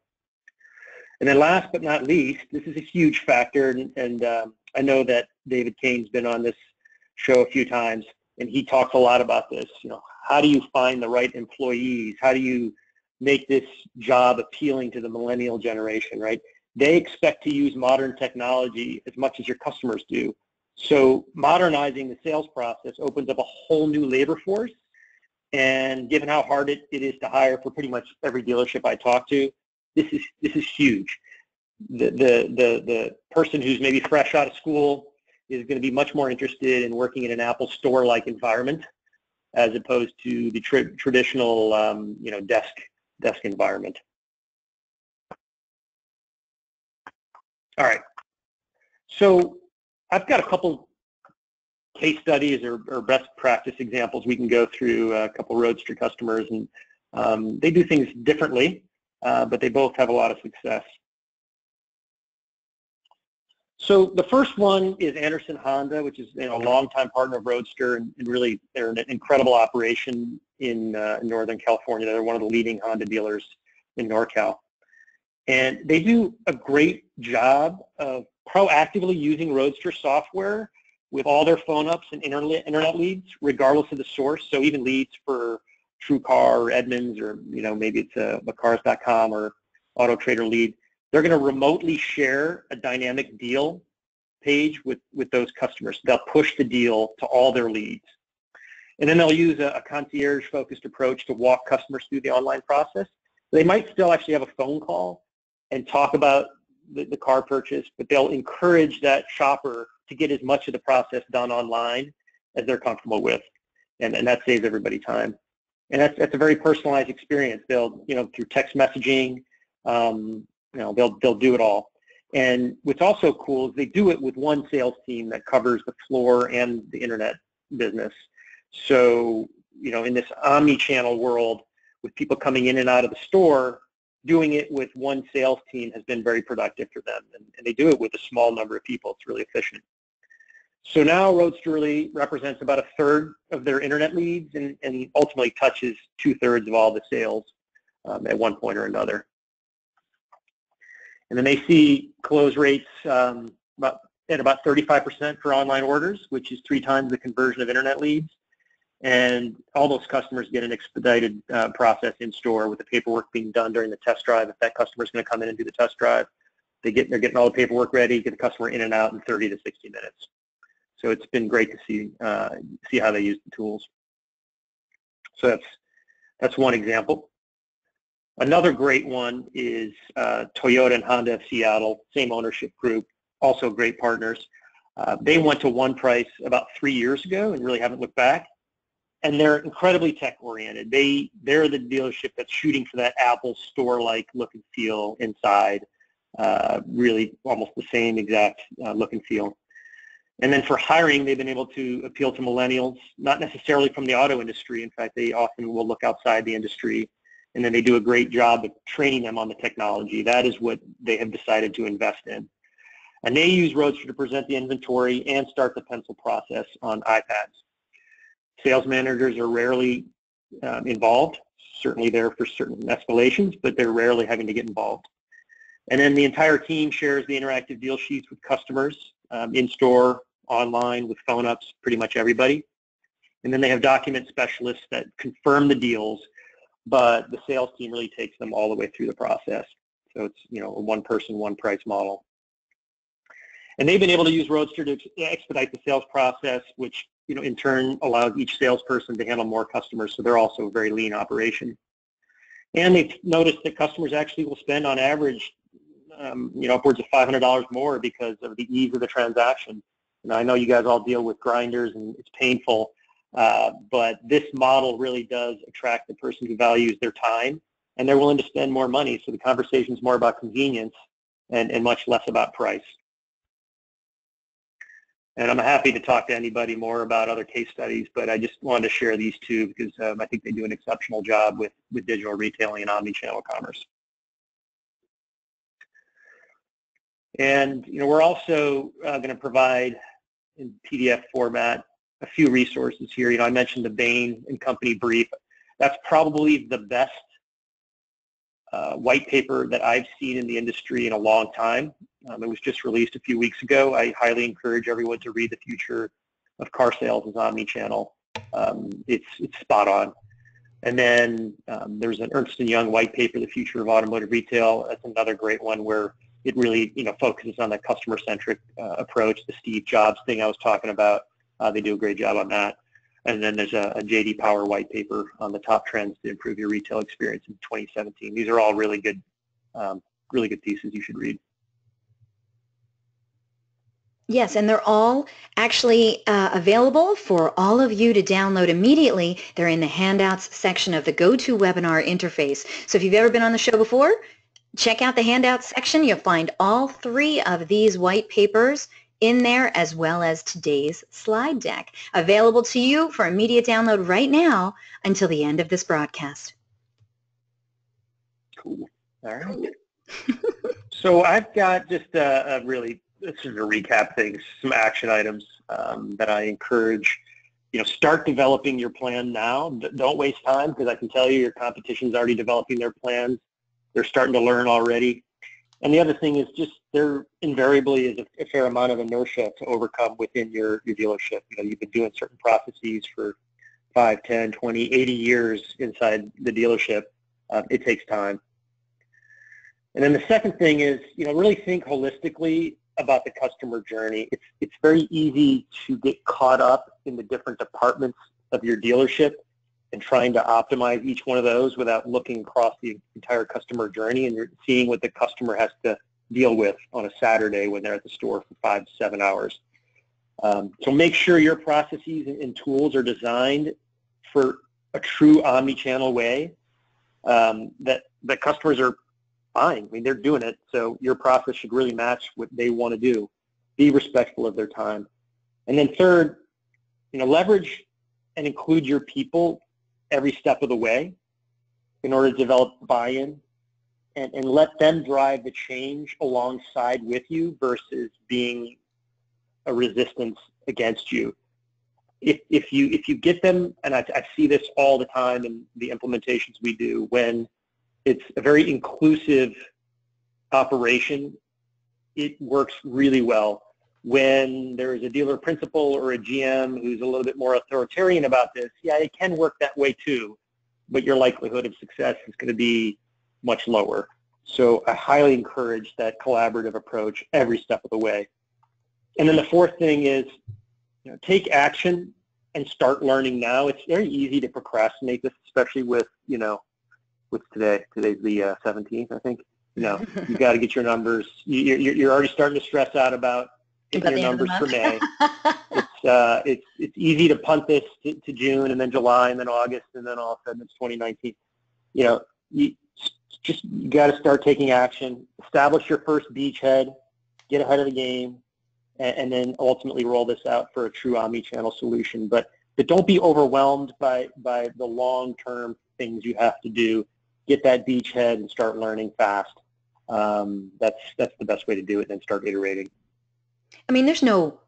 And then last but not least, this is a huge factor, and I know that David Kane's been on this show a few times, and he talks a lot about this. You know, how do you find the right employees? How do you make this job appealing to the millennial generation, right? They expect to use modern technology as much as your customers do. So modernizing the sales process opens up a whole new labor force. And given how hard it is to hire for pretty much every dealership I talk to, this is huge. The person who's maybe fresh out of school is going to be much more interested in working in an Apple store-like environment as opposed to the traditional, you know, desk environment. All right. So I've got a couple case studies or best practice examples we can go through. A couple Roadster customers, and they do things differently, but they both have a lot of success. So the first one is Anderson Honda, which is, you know, a longtime partner of Roadster, and really they're an incredible operation in Northern California. They're one of the leading Honda dealers in NorCal. And they do a great job of proactively using Roadster software with all their phone-ups and internet leads, regardless of the source. So even leads for TrueCar or Edmunds, or, you know, maybe it's a Macars.com or Auto Trader lead. They're going to remotely share a dynamic deal page with those customers. They'll push the deal to all their leads. And then they'll use a concierge-focused approach to walk customers through the online process. They might still actually have a phone call and talk about the car purchase, but they'll encourage that shopper to get as much of the process done online as they're comfortable with. And that saves everybody time. And that's a very personalized experience. They'll, you know, through text messaging, you know, they'll do it all. And what's also cool is they do it with one sales team that covers the floor and the internet business. So, you know, in this omni-channel world with people coming in and out of the store, doing it with one sales team has been very productive for them. And they do it with a small number of people. It's really efficient. So now Roadster really represents about a third of their internet leads and ultimately touches two-thirds of all the sales at one point or another. And then they see close rates at about 35% for online orders, which is 3 times the conversion of internet leads. And all those customers get an expedited process in store with the paperwork being done during the test drive. If that customer is going to come in and do the test drive, they're getting all the paperwork ready, get the customer in and out in 30 to 60 minutes. So it's been great to see how they use the tools. So that's one example. Another great one is Toyota and Honda of Seattle, same ownership group, also great partners. They went to one price about 3 years ago and really haven't looked back. And they're incredibly tech-oriented. They're the dealership that's shooting for that Apple store-like look and feel inside, really almost the same exact look and feel. And then for hiring, they've been able to appeal to millennials, not necessarily from the auto industry. In fact, they often will look outside the industry, and then they do a great job of training them on the technology. That is what they have decided to invest in. And they use Roadster to present the inventory and start the pencil process on iPads. Sales managers are rarely involved, certainly there for certain escalations, but they're rarely having to get involved. And then the entire team shares the interactive deal sheets with customers, in-store, online, with phone-ups, pretty much everybody. And then they have document specialists that confirm the deals, but the sales team really takes them all the way through the process. So it's, you know, a one-person, one-price model. And they've been able to use Roadster to expedite the sales process, which, you know, in turn allows each salesperson to handle more customers, so they're also a very lean operation. And they've noticed that customers actually will spend on average, you know, upwards of $500 more because of the ease of the transaction. And I know you guys all deal with grinders and it's painful, but this model really does attract the person who values their time and they're willing to spend more money, so the conversation is more about convenience and much less about price. And I'm happy to talk to anybody more about other case studies, but I just wanted to share these two because I think they do an exceptional job with digital retailing and omnichannel commerce. And, you know, we're also going to provide in PDF format a few resources here. You know, I mentioned the Bain and Company brief. That's probably the best white paper that I've seen in the industry in a long time. It was just released a few weeks ago. I highly encourage everyone to read The Future of Car Sales is Omni-Channel. It's spot on. And then there's an Ernst & Young white paper, The Future of Automotive Retail. That's another great one where it really, you know, focuses on that customer-centric approach, the Steve Jobs thing I was talking about. They do a great job on that. And then there's a JD Power white paper on the top trends to improve your retail experience in 2017. These are all really good pieces you should read. Yes, and they're all actually available for all of you to download immediately. They're in the handouts section of the GoToWebinar interface. So if you've ever been on the show before, check out the handouts section. You'll find all 3 of these white papers in there, as well as today's slide deck, available to you for immediate download right now until the end of this broadcast. Cool. All right. So I've got just a really, this is a recap thing, some action items that I encourage. You know, start developing your plan now. Don't waste time, because I can tell you your competition's already developing their plans. They're starting to learn already. And the other thing is just there invariably is a fair amount of inertia to overcome within your dealership. You know, you've been doing certain processes for 5, 10, 20, 80 years inside the dealership. It takes time. And then the second thing is, you know, really think holistically about the customer journey. It's very easy to get caught up in the different departments of your dealership and trying to optimize each one of those without looking across the entire customer journey and seeing what the customer has to deal with on a Saturday when they're at the store for 5 to 7 hours. So make sure your processes and tools are designed for a true omni-channel way that customers are buying. I mean, they're doing it, so your process should really match what they want to do. Be respectful of their time. And then third, you know, leverage and include your people every step of the way in order to develop buy-in, and let them drive the change alongside with you versus being a resistance against you. If you get them, and I see this all the time in the implementations we do, when it's a very inclusive operation, it works really well. When there is a dealer principal or a GM who's a little bit more authoritarian about this, yeah, it can work that way too, but your likelihood of success is going to be much lower. So I highly encourage that collaborative approach every step of the way. And then the fourth thing is, you know, take action and start learning now. It's very easy to procrastinate this, especially with, you know, with today. Today's the 17th, I think. You know, you got to get your numbers. You're already starting to stress out about getting your numbers for May. It's easy to punt this to June and then July and then August, and then all of a sudden it's 2019. You know, you got to start taking action. Establish your first beachhead. Get ahead of the game. And then ultimately roll this out for a true omni-channel solution. But don't be overwhelmed by the long-term things you have to do. Get that beachhead and start learning fast. That's the best way to do it, and start iterating. I mean, there's no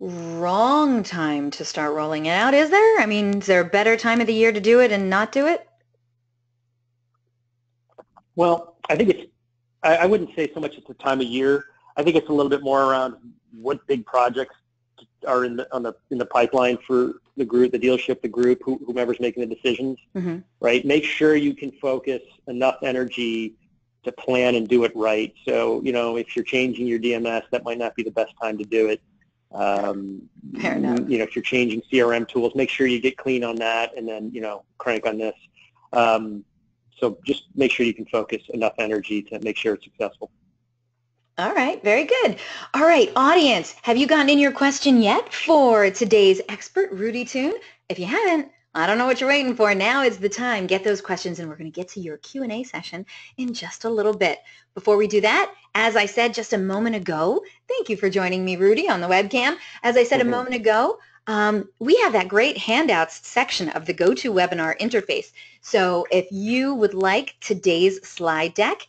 wrong time to start rolling it out, is there? I mean, is there a better time of the year to do it and not do it? Well, I think it's – I wouldn't say so much it's the time of year. I think it's a little bit more around what big projects are in the pipeline for the group, the dealership, the group, whomever's making the decisions, mm-hmm. right? Make sure you can focus enough energy to plan and do it right. So, you know, if you're changing your DMS, that might not be the best time to do it. Fair enough. You know, if you're changing CRM tools, make sure you get clean on that, and then, you know, crank on this. So just make sure you can focus enough energy to make sure it's successful. All right, very good. All right, audience, have you gotten in your question yet for today's expert, Rudi Thun? If you haven't, I don't know what you're waiting for. Now is the time. Get those questions, and we're going to get to your Q&A session in just a little bit. Before we do that, as I said just a moment ago, thank you for joining me, Rudi, on the webcam. As I said a moment ago, we have that great handouts section of the GoToWebinar interface. So if you would like today's slide deck,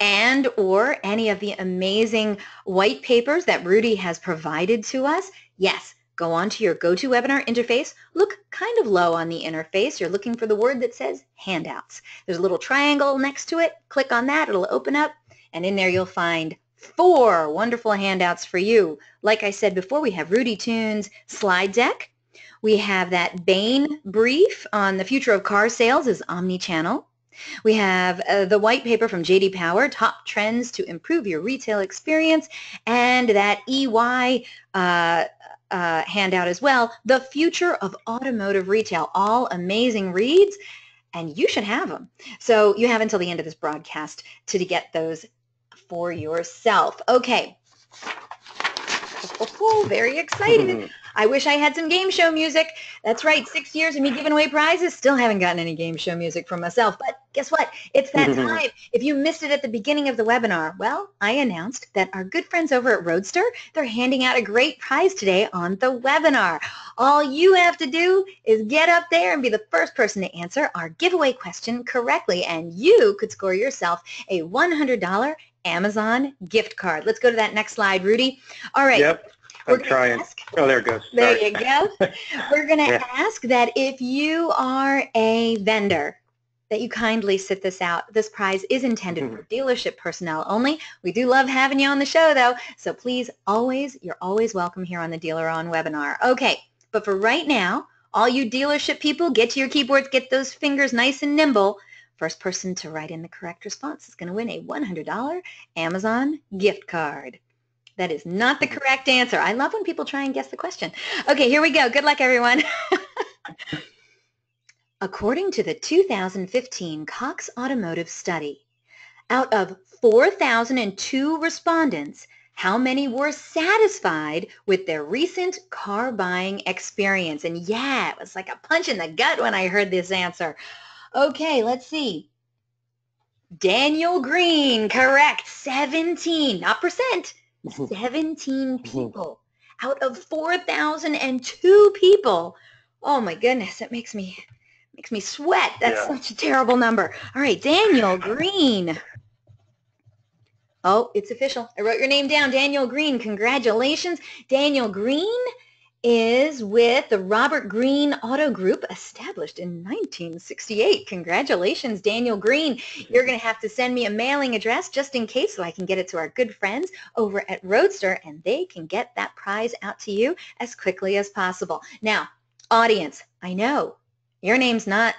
and or any of the amazing white papers that Rudi has provided to us, yes, go on to your GoToWebinar interface. Look kind of low on the interface. You're looking for the word that says handouts. There's a little triangle next to it. Click on that. It'll open up, and in there you'll find 4 wonderful handouts for you. Like I said before, we have Rudi Thun's slide deck. We have that Bain brief on the future of car sales is omnichannel. We have the white paper from JD Power, Top Trends to Improve Your Retail Experience, and that EY handout as well, The Future of Automotive Retail. All amazing reads, and you should have them. So you have until the end of this broadcast to get those for yourself. Okay. Oh, very excited. I wish I had some game show music. That's right, 6 years of me giving away prizes. Still haven't gotten any game show music from myself. But guess what? It's that time. If you missed it at the beginning of the webinar, well, I announced that our good friends over at Roadster, they're handing out a great prize today on the webinar. All you have to do is get up there and be the first person to answer our giveaway question correctly, and you could score yourself a $100 Amazon gift card. Let's go to that next slide, Rudi. All right. Yep. I'm trying. Oh, there it goes. There you go. We're going to ask that if you are a vendor, that you kindly sit this out. This prize is intended for dealership personnel only. We do love having you on the show, though, so please, always, you're always welcome here on the DealerOn webinar. Okay, but for right now, all you dealership people, get to your keyboards, get those fingers nice and nimble. First person to write in the correct response is going to win a $100 Amazon gift card. That is not the correct answer. I love when people try and guess the question. Okay, here we go. Good luck, everyone. According to the 2015 Cox Automotive study, out of 4,002 respondents, how many were satisfied with their recent car buying experience? And yeah, it was like a punch in the gut when I heard this answer. Okay, let's see. Daniel Green, correct. 17, not percent, 17 people out of 4,002 people. Oh my goodness, it makes me sweat. That's such a terrible number. All right, Daniel Green. Oh, it's official. I wrote your name down, Daniel Green. Congratulations. Daniel Green is with the Robert Green Auto Group, established in 1968. Congratulations, Daniel Green. You're going to have to send me a mailing address just in case so I can get it to our good friends over at Roadster, and they can get that prize out to you as quickly as possible. Now, audience, I know your name's not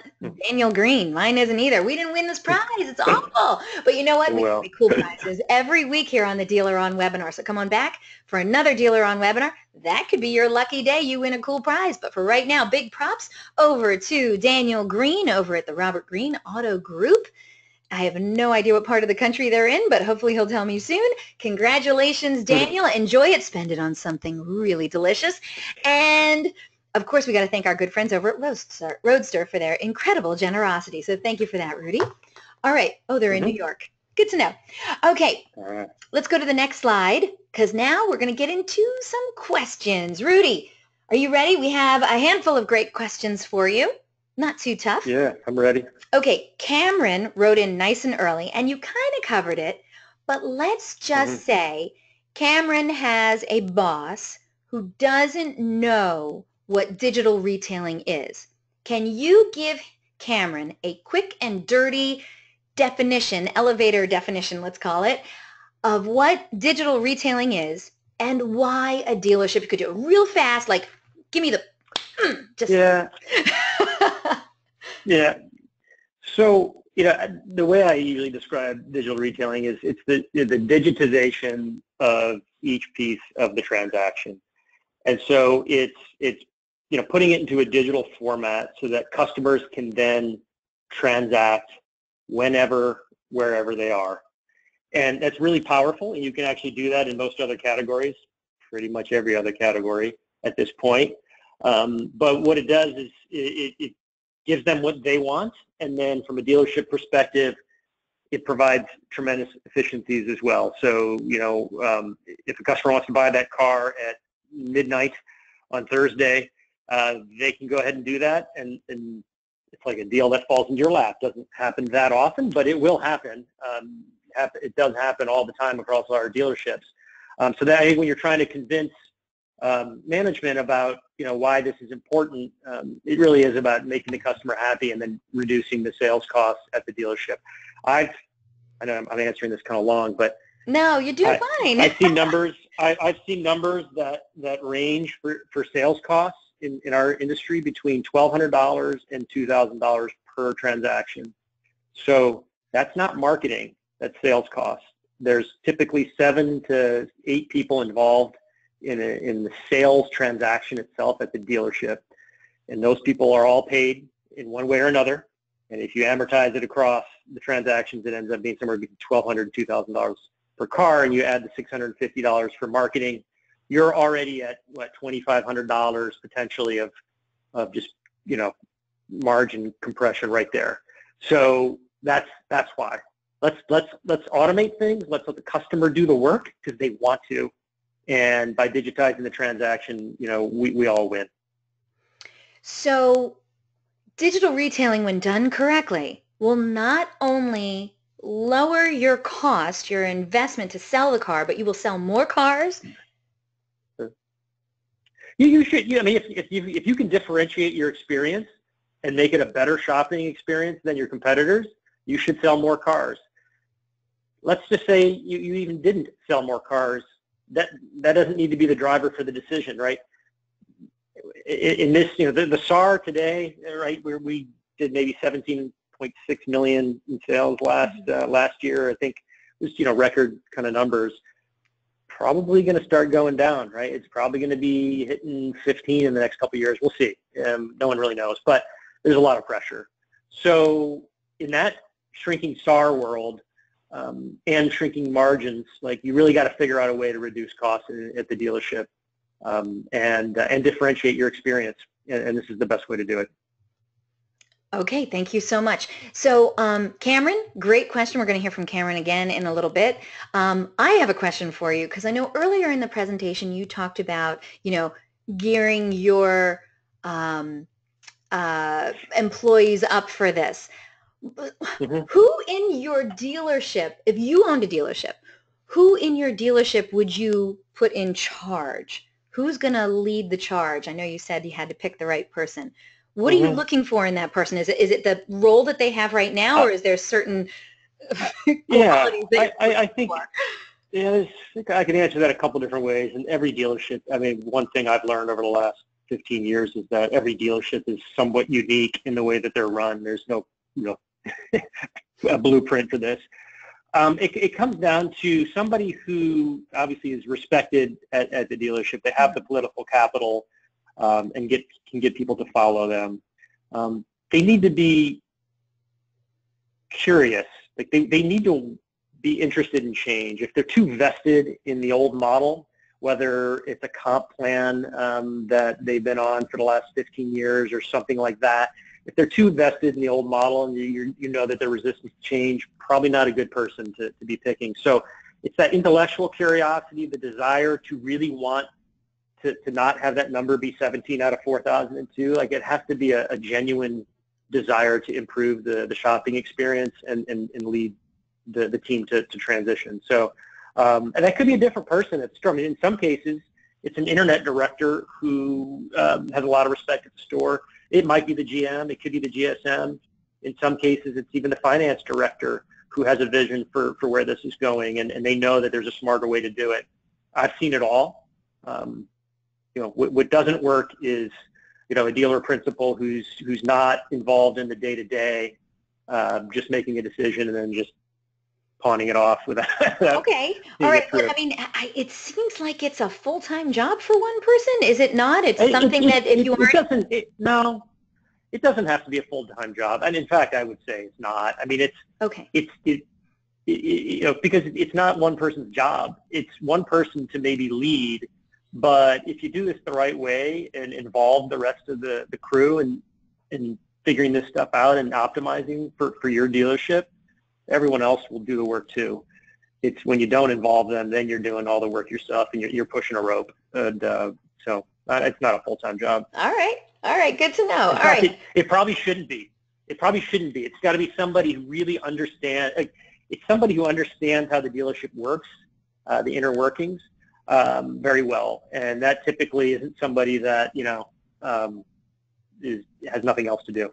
Daniel Green. Mine isn't either. We didn't win this prize. It's awful. But you know what? We have cool prizes every week here on the DealerOn webinar. So come on back for another DealerOn webinar. That could be your lucky day. You win a cool prize. But for right now, big props over to Daniel Green over at the Robert Green Auto Group. I have no idea what part of the country they're in, but hopefully he'll tell me soon. Congratulations, Daniel. Enjoy it. Spend it on something really delicious. And of course, we got to thank our good friends over at Roadster for their incredible generosity. So thank you for that, Rudi. All right. Oh, they're in New York. Good to know. Okay. Let's go to the next slide because now we're going to get into some questions. Rudi, are you ready? We have a handful of great questions for you. Not too tough. Yeah, I'm ready. Okay. Cameron wrote in nice and early, and you kind of covered it, but let's just say Cameron has a boss who doesn't know what digital retailing is. Can you give Cameron a quick and dirty definition, elevator definition, let's call it, of what digital retailing is and why a dealership could do it real fast, like give me the, just. Yeah. Yeah. So, you know, the way I usually describe digital retailing is it's the digitization of each piece of the transaction. And so it's you know, putting it into a digital format so that customers can then transact whenever, wherever they are. And that's really powerful, and you can actually do that in most other categories, pretty much every other category at this point. But what it does is it gives them what they want, and then from a dealership perspective, it provides tremendous efficiencies as well. So, you know, if a customer wants to buy that car at midnight on Thursday, they can go ahead and do that, and it's like a deal that falls into your lap. Doesn't happen that often, but it will happen. It does happen all the time across our dealerships. So that I think when you're trying to convince management about, you know, why this is important, it really is about making the customer happy and then reducing the sales costs at the dealership. I know I'm answering this kind of long, but no, you do fine. I've seen numbers. I've seen numbers that range for sales costs in our industry between $1,200 and $2,000 per transaction. So that's not marketing, that's sales costs. There's typically 7 to 8 people involved in the sales transaction itself at the dealership. And those people are all paid in one way or another. And if you amortize it across the transactions, it ends up being somewhere between $1,200 and $2,000 per car, and you add the $650 for marketing, you're already at what, $2,500 potentially of just, you know, margin compression right there. So that's why. Let's automate things. Let's let the customer do the work because they want to, and by digitizing the transaction, you know, we all win. So, digital retailing, when done correctly, will not only lower your cost, your investment to sell the car, but you will sell more cars. You should. I mean, if you can differentiate your experience and make it a better shopping experience than your competitors, you should sell more cars. Let's just say you even didn't sell more cars. That doesn't need to be the driver for the decision, right? In this, you know, the SAR today, right, where we did maybe 17.6 million in sales last year. I think it was, you know, record kind of numbers. Probably going to start going down, right? It's probably going to be hitting 15 in the next couple of years. We'll see. No one really knows, but there's a lot of pressure. So in that shrinking SAR world and shrinking margins, like you really got to figure out a way to reduce costs at the dealership and differentiate your experience. And this is the best way to do it. Okay, thank you so much. So Cameron, great question. We're going to hear from Cameron again in a little bit. I have a question for you because I know earlier in the presentation you talked about, you know, gearing your employees up for this. Mm-hmm. Who in your dealership, if you owned a dealership, who in your dealership would you put in charge? Who's going to lead the charge? I know you said you had to pick the right person. What are you looking for in that person? Is it the role that they have right now, or is there certain qualities that I think for? Yeah, I can answer that a couple different ways. In every dealership, I mean, one thing I've learned over the last 15 years is that every dealership is somewhat unique in the way that they're run. There's no, you know, a blueprint for this. It comes down to somebody who obviously is respected at the dealership. They have the political capital and can get people to follow them. They need to be curious. Like they need to be interested in change. If they're too vested in the old model, whether it's a comp plan that they've been on for the last 15 years or something like that, if they're too invested in the old model and you know that they're resistant to change, probably not a good person to be picking. So it's that intellectual curiosity, the desire to really want to not have that number be 17 out of 4,002. Like it has to be a genuine desire to improve the shopping experience and lead the team to transition. So, and that could be a different person at the store. I mean, in some cases, it's an internet director who has a lot of respect at the store. It might be the GM. It could be the GSM. In some cases, it's even the finance director who has a vision for where this is going, and they know that there's a smarter way to do it. I've seen it all. You know, what doesn't work is, you know, a dealer principal who's not involved in the day-to-day, just making a decision and then just pawning it off with that. Okay. All right. Well, I mean, it seems like it's a full-time job for one person. Is it not? It's something that if you aren't... It doesn't have to be a full-time job. And in fact, I would say it's not. I mean, it's... Okay. You know, because it's not one person's job. It's one person to maybe lead. But if you do this the right way and involve the rest of the crew and figuring this stuff out and optimizing for your dealership, everyone else will do the work too. It's when you don't involve them, then you're doing all the work yourself and you're pushing a rope. And so it's not a full-time job. All right, good to know. In fact, it probably shouldn't be. It's got to be somebody who really understands. Like, it's somebody who understands how the dealership works, the inner workings, very well, and that typically isn't somebody that you know has nothing else to do.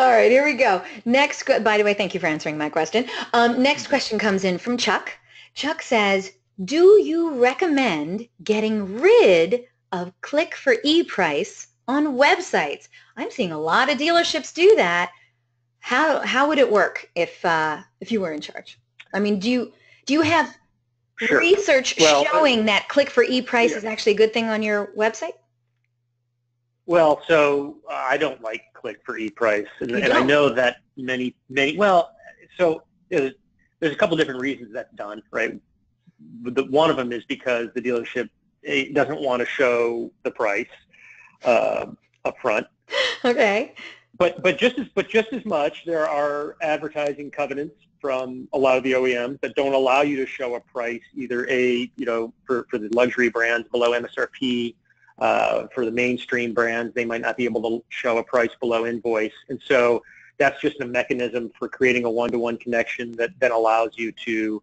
All right, here we go. Next, by the way, thank you for answering my question. Next question comes in from Chuck. Chuck says, do you recommend getting rid of click for e-price on websites? I'm seeing a lot of dealerships do that. How would it work if you were in charge? I mean, do you have research showing that click for e-price is actually a good thing on your website? Well, so I don't like click for e-price, and I know that many. Well, so there's a couple different reasons that's done, right? One of them is because the dealership doesn't want to show the price up front. Okay. But just as much, there are advertising covenants from a lot of the OEMs that don't allow you to show a price, either for the luxury brands below MSRP. For the mainstream brands, they might not be able to show a price below invoice. And so that's just a mechanism for creating a one-to-one connection that then allows you to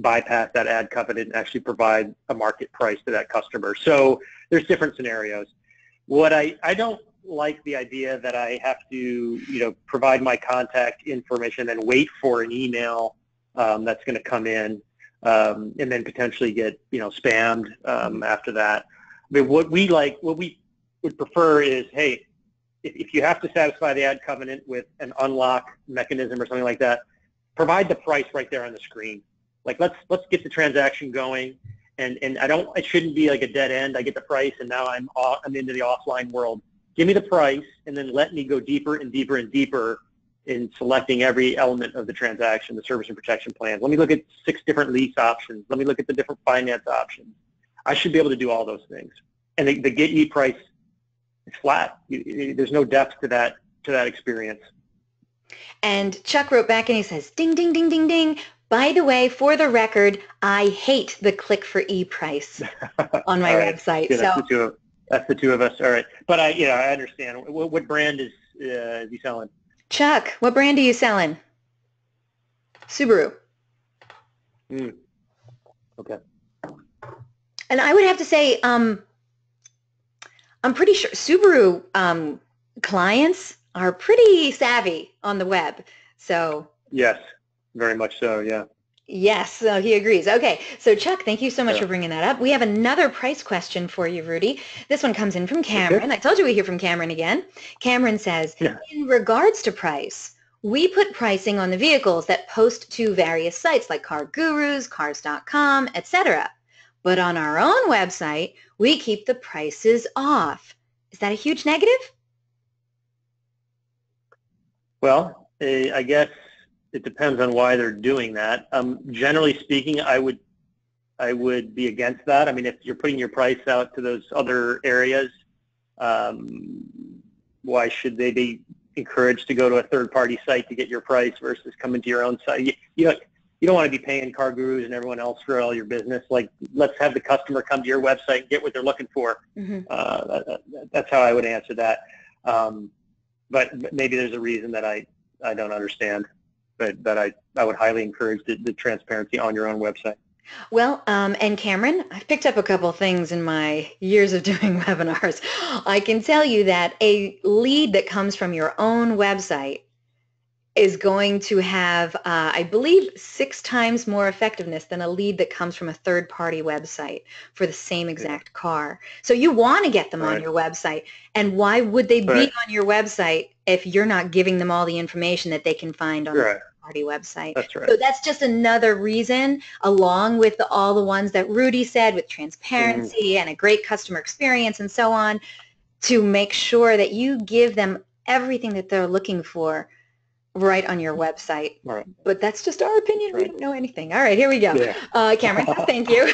bypass that ad covenant and actually provide a market price to that customer. So there's different scenarios. What I don't like the idea that I have to, you know, provide my contact information and wait for an email that's going to come in and then potentially get, you know, spammed after that. I mean, what we would prefer is, hey, if you have to satisfy the ad covenant with an unlock mechanism or something like that, provide the price right there on the screen. Like, let's get the transaction going, and it shouldn't be like a dead end. I get the price, and now I'm into the offline world. Give me the price, and then let me go deeper and deeper and deeper in selecting every element of the transaction, the service and protection plan. Let me look at 6 different lease options. Let me look at the different finance options. I should be able to do all those things. And the get e-price is flat. There's no depth to that experience. And Chuck wrote back and he says, ding, ding, ding, ding, ding. By the way, for the record, I hate the click for e-price on my website. Yeah, that's the two of us. All right. But I understand. What brand is he selling? Chuck, what brand are you selling? Subaru. Mm. Okay. And I would have to say, I'm pretty sure Subaru clients are pretty savvy on the web. So yes, very much so. Yeah. Yes, so he agrees. Okay, so Chuck, thank you so much for bringing that up. We have another price question for you, Rudi. This one comes in from Cameron. Okay. I told you we hear from Cameron again. Cameron says, in regards to price, we put pricing on the vehicles that post to various sites like CarGurus, Cars.com, etc. But on our own website, we keep the prices off. Is that a huge negative? Well, I guess it depends on why they're doing that. Generally speaking, I would be against that. I mean, if you're putting your price out to those other areas, why should they be encouraged to go to a third-party site to get your price versus coming to your own site? You don't want to be paying CarGurus and everyone else for all your business. Like, let's have the customer come to your website and get what they're looking for. Mm-hmm. That's how I would answer that. But maybe there's a reason that I don't understand, but I would highly encourage the transparency on your own website. Well, and Cameron, I've picked up a couple things in my years of doing webinars. I can tell you that a lead that comes from your own website is going to have, I believe, 6 times more effectiveness than a lead that comes from a third-party website for the same exact car. So you want to get them on your website. And why would they be on your website if you're not giving them all the information that they can find on the third-party website? That's right. So that's just another reason, along with all the ones that Rudi said, with transparency and a great customer experience and so on, to make sure that you give them everything that they're looking for right on your website. Right. But that's just our opinion. Right. We don't know anything. All right, here we go. Yeah. Cameron, thank you.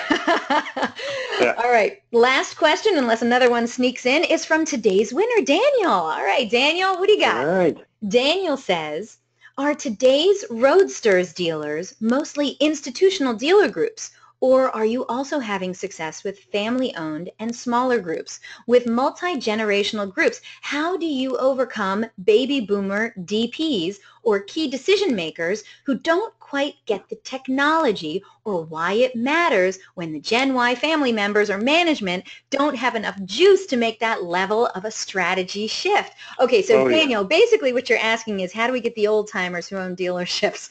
All right, last question, unless another one sneaks in, is from today's winner, Daniel. All right, Daniel, what do you got? All right. Daniel says, are today's Roadsters dealers mostly institutional dealer groups, or are you also having success with family-owned and smaller groups, with multi-generational groups? How do you overcome baby boomer DPs or key decision makers who don't quite get the technology or why it matters when the Gen Y family members or management don't have enough juice to make that level of a strategy shift? Okay, so Daniel, basically what you're asking is, how do we get the old timers who own dealerships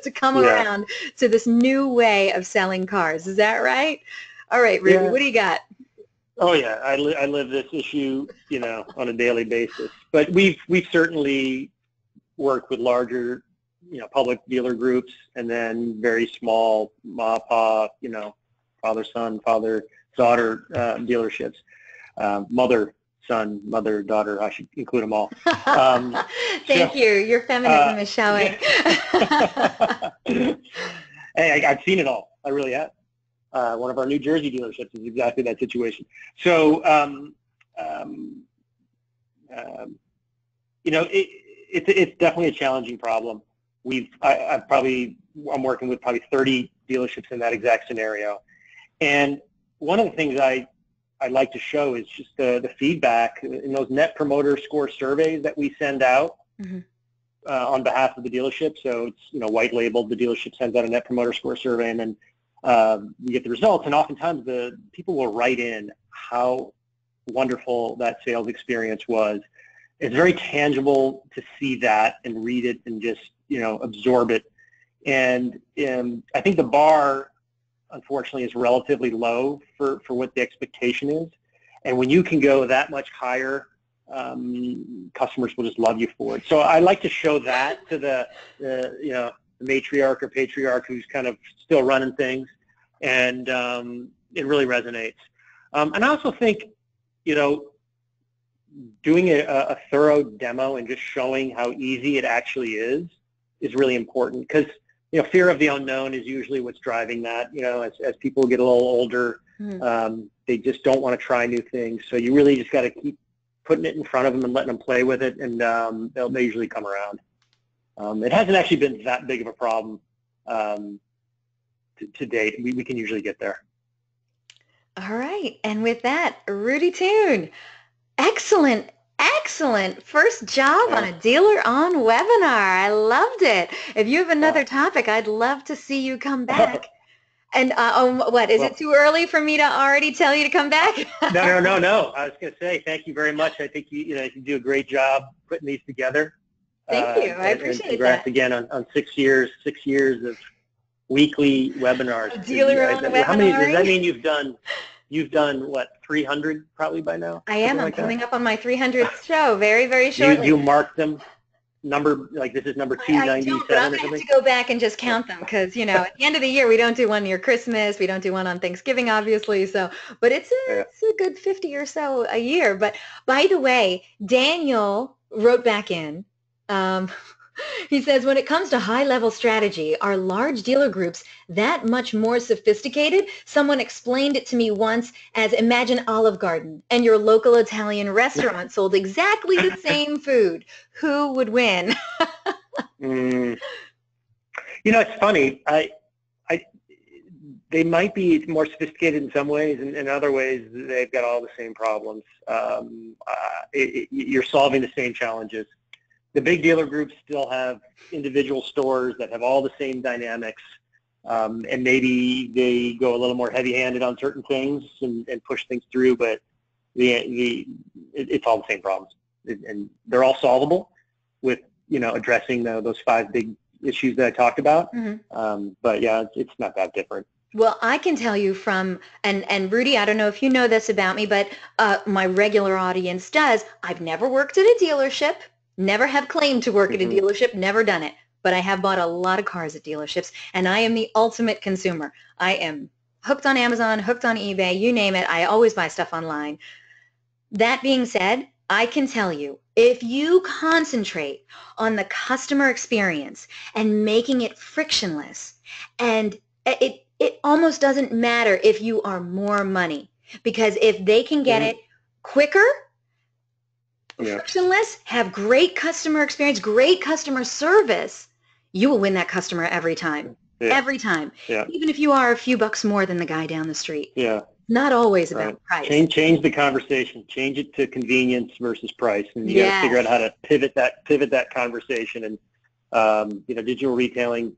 to come around to this new way of selling cars? Is that right? All right, Rudi, what do you got? Oh yeah, I live this issue, on a daily basis. But we've certainly worked with larger, public dealer groups, and then very small ma-pa, father-son, father-daughter dealerships, mother-son, mother-daughter. I should include them all. Thank you. Your feminism is showing. Hey, I've seen it all. I really have. One of our New Jersey dealerships is exactly that situation. So, it's definitely a challenging problem. I'm working with probably 30 dealerships in that exact scenario. And one of the things I like to show is just the feedback in those Net Promoter Score surveys that we send out on behalf of the dealership. So it's white labeled. The dealership sends out a Net Promoter Score survey, and then we get the results. And oftentimes the people will write in how wonderful that sales experience was. It's very tangible to see that and read it and just, absorb it. And I think the bar, unfortunately, is relatively low for what the expectation is. And when you can go that much higher, customers will just love you for it. So I like to show that to the matriarch or patriarch who's kind of still running things. And it really resonates. And I also think, doing a thorough demo and just showing how easy it actually is really important, because fear of the unknown is usually what's driving that. As people get a little older, they just don't want to try new things. So you really just got to keep putting it in front of them and letting them play with it, and they usually come around. It hasn't actually been that big of a problem to date. We can usually get there. All right, and with that, Rudi Thun, excellent first job on a DealerOn webinar. I loved it. If you have another topic, I'd love to see you come back. And what is it too early for me to already tell you to come back? No. I was going to say thank you very much. I think you do a great job putting these together. Thank you. I appreciate that. Congrats again on 6 years of weekly webinars. DealerOn webinars. How many does that mean you've done? You've done, what, 300 probably by now? I am. I'm coming up on my 300th show very shortly. You mark them? Number, like this is number 297 or something? I'm going to have to go back and just count them because, at the end of the year, we don't do one near Christmas. We don't do one on Thanksgiving, obviously. So, but it's a good 50 or so a year. But by the way, Daniel wrote back in. He says, when it comes to high-level strategy, are large dealer groups that much more sophisticated? Someone explained it to me once as, imagine Olive Garden and your local Italian restaurant sold exactly the same food. Who would win? It's funny. They might be more sophisticated in some ways, and in other ways, they've got all the same problems. You're solving the same challenges. The big dealer groups still have individual stores that have all the same dynamics, and maybe they go a little more heavy-handed on certain things and push things through, but it's all the same problems, and they're all solvable with addressing those 5 big issues that I talked about. But yeah, it's not that different. Well, I can tell you from, and Rudi, I don't know if you know this about me, but my regular audience does. I've never worked at a dealership. Never have claimed to work at a dealership, never done it, but I have bought a lot of cars at dealerships, and I am the ultimate consumer. I am hooked on Amazon, hooked on eBay, you name it. I always buy stuff online. That being said, I can tell you, if you concentrate on the customer experience and making it frictionless, and it almost doesn't matter if you are more money, because if they can get it quicker, frictionless, have great customer experience, great customer service, you will win that customer every time. Every time. Even if you are a few bucks more than the guy down the street. Not always about price. Change the conversation. Change it to convenience versus price. And you got to figure out how to pivot that conversation. And digital retailing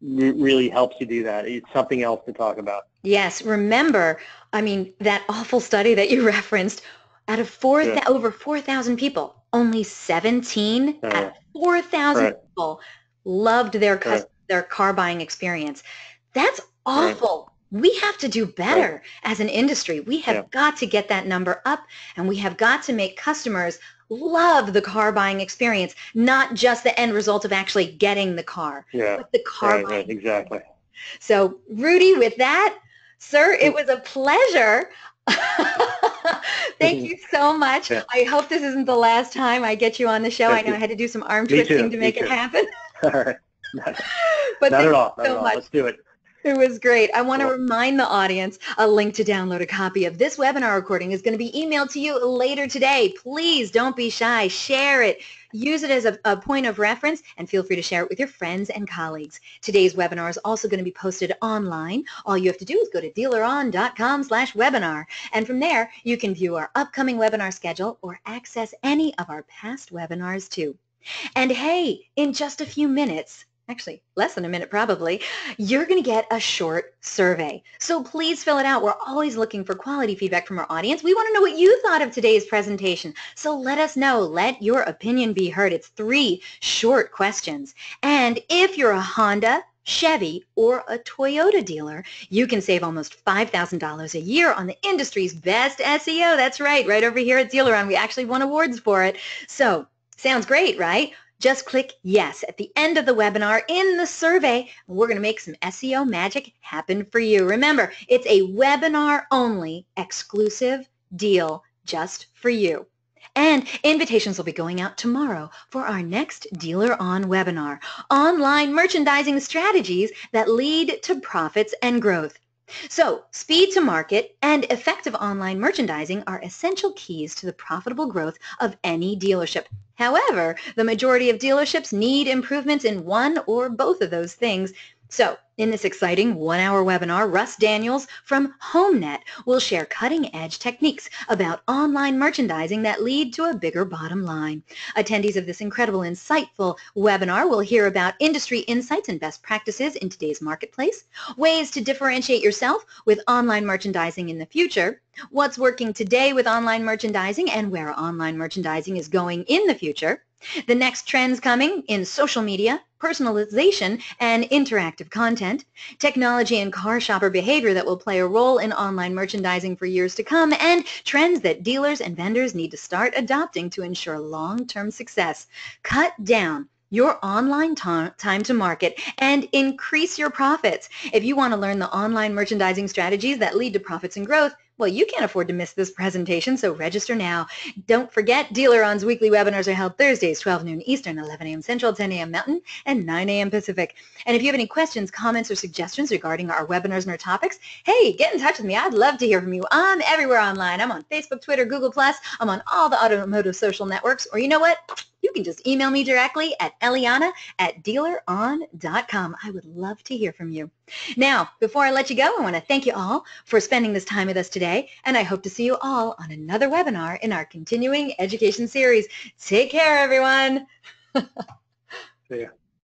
really helps you do that. It's something else to talk about. Yes. Remember, that awful study that you referenced. Out of over 4,000 people, only 17 out of 4,000 people loved their car buying experience. That's awful. We have to do better as an industry. We have got to get that number up, and we have got to make customers love the car buying experience, not just the end result of actually getting the car, but the car buying exactly. experience. So, Rudi, with that, sir, it was a pleasure. Thank you so much. I hope this isn't the last time I get you on the show. I know I had to do some arm twisting to make it happen. All right. Not at all. Let's do it. It was great. I want to remind the audience, a link to download a copy of this webinar recording is going to be emailed to you later today. Please don't be shy. Share it. Use it as a point of reference, and feel free to share it with your friends and colleagues. Today's webinar is also going to be posted online. All you have to do is go to DealerOn.com/webinar, and from there, you can view our upcoming webinar schedule or access any of our past webinars, too. And hey, in just a few minutes, actually less than a minute probably, you're going to get a short survey. So please fill it out. We're always looking for quality feedback from our audience. We want to know what you thought of today's presentation. So let us know. Let your opinion be heard. It's 3 short questions. And if you're a Honda, Chevy, or a Toyota dealer, you can save almost $5,000 a year on the industry's best SEO. That's right over here at DealerOn. We actually won awards for it. So sounds great, right? Just click yes at the end of the webinar in the survey. We're going to make some SEO magic happen for you. Remember, it's a webinar-only exclusive deal just for you. And invitations will be going out tomorrow for our next DealerOn webinar, Online Merchandising Strategies that Lead to Profits and Growth. So, speed to market and effective online merchandising are essential keys to the profitable growth of any dealership. However, the majority of dealerships need improvements in one or both of those things. So, in this exciting one-hour webinar, Russ Daniels from HomeNet will share cutting-edge techniques about online merchandising that lead to a bigger bottom line. Attendees of this incredible, insightful webinar will hear about industry insights and best practices in today's marketplace, ways to differentiate yourself with online merchandising in the future, what's working today with online merchandising and where online merchandising is going in the future, the next trends coming in social media, personalization, and interactive content, technology and car shopper behavior that will play a role in online merchandising for years to come, and trends that dealers and vendors need to start adopting to ensure long-term success. Cut down your online time to market and increase your profits. If you want to learn the online merchandising strategies that lead to profits and growth, well, you can't afford to miss this presentation, so register now. Don't forget, DealerOn's weekly webinars are held Thursdays, 12 noon Eastern, 11 a.m. Central, 10 a.m. Mountain, and 9 a.m. Pacific. And if you have any questions, comments, or suggestions regarding our webinars and our topics, hey, get in touch with me. I'd love to hear from you. I'm everywhere online. I'm on Facebook, Twitter, Google+. I'm on all the automotive social networks, or you know what? You can just email me directly at eliana@dealeron.com. I would love to hear from you. Now, before I let you go, I want to thank you all for spending this time with us today, and I hope to see you all on another webinar in our continuing education series. Take care, everyone. See ya.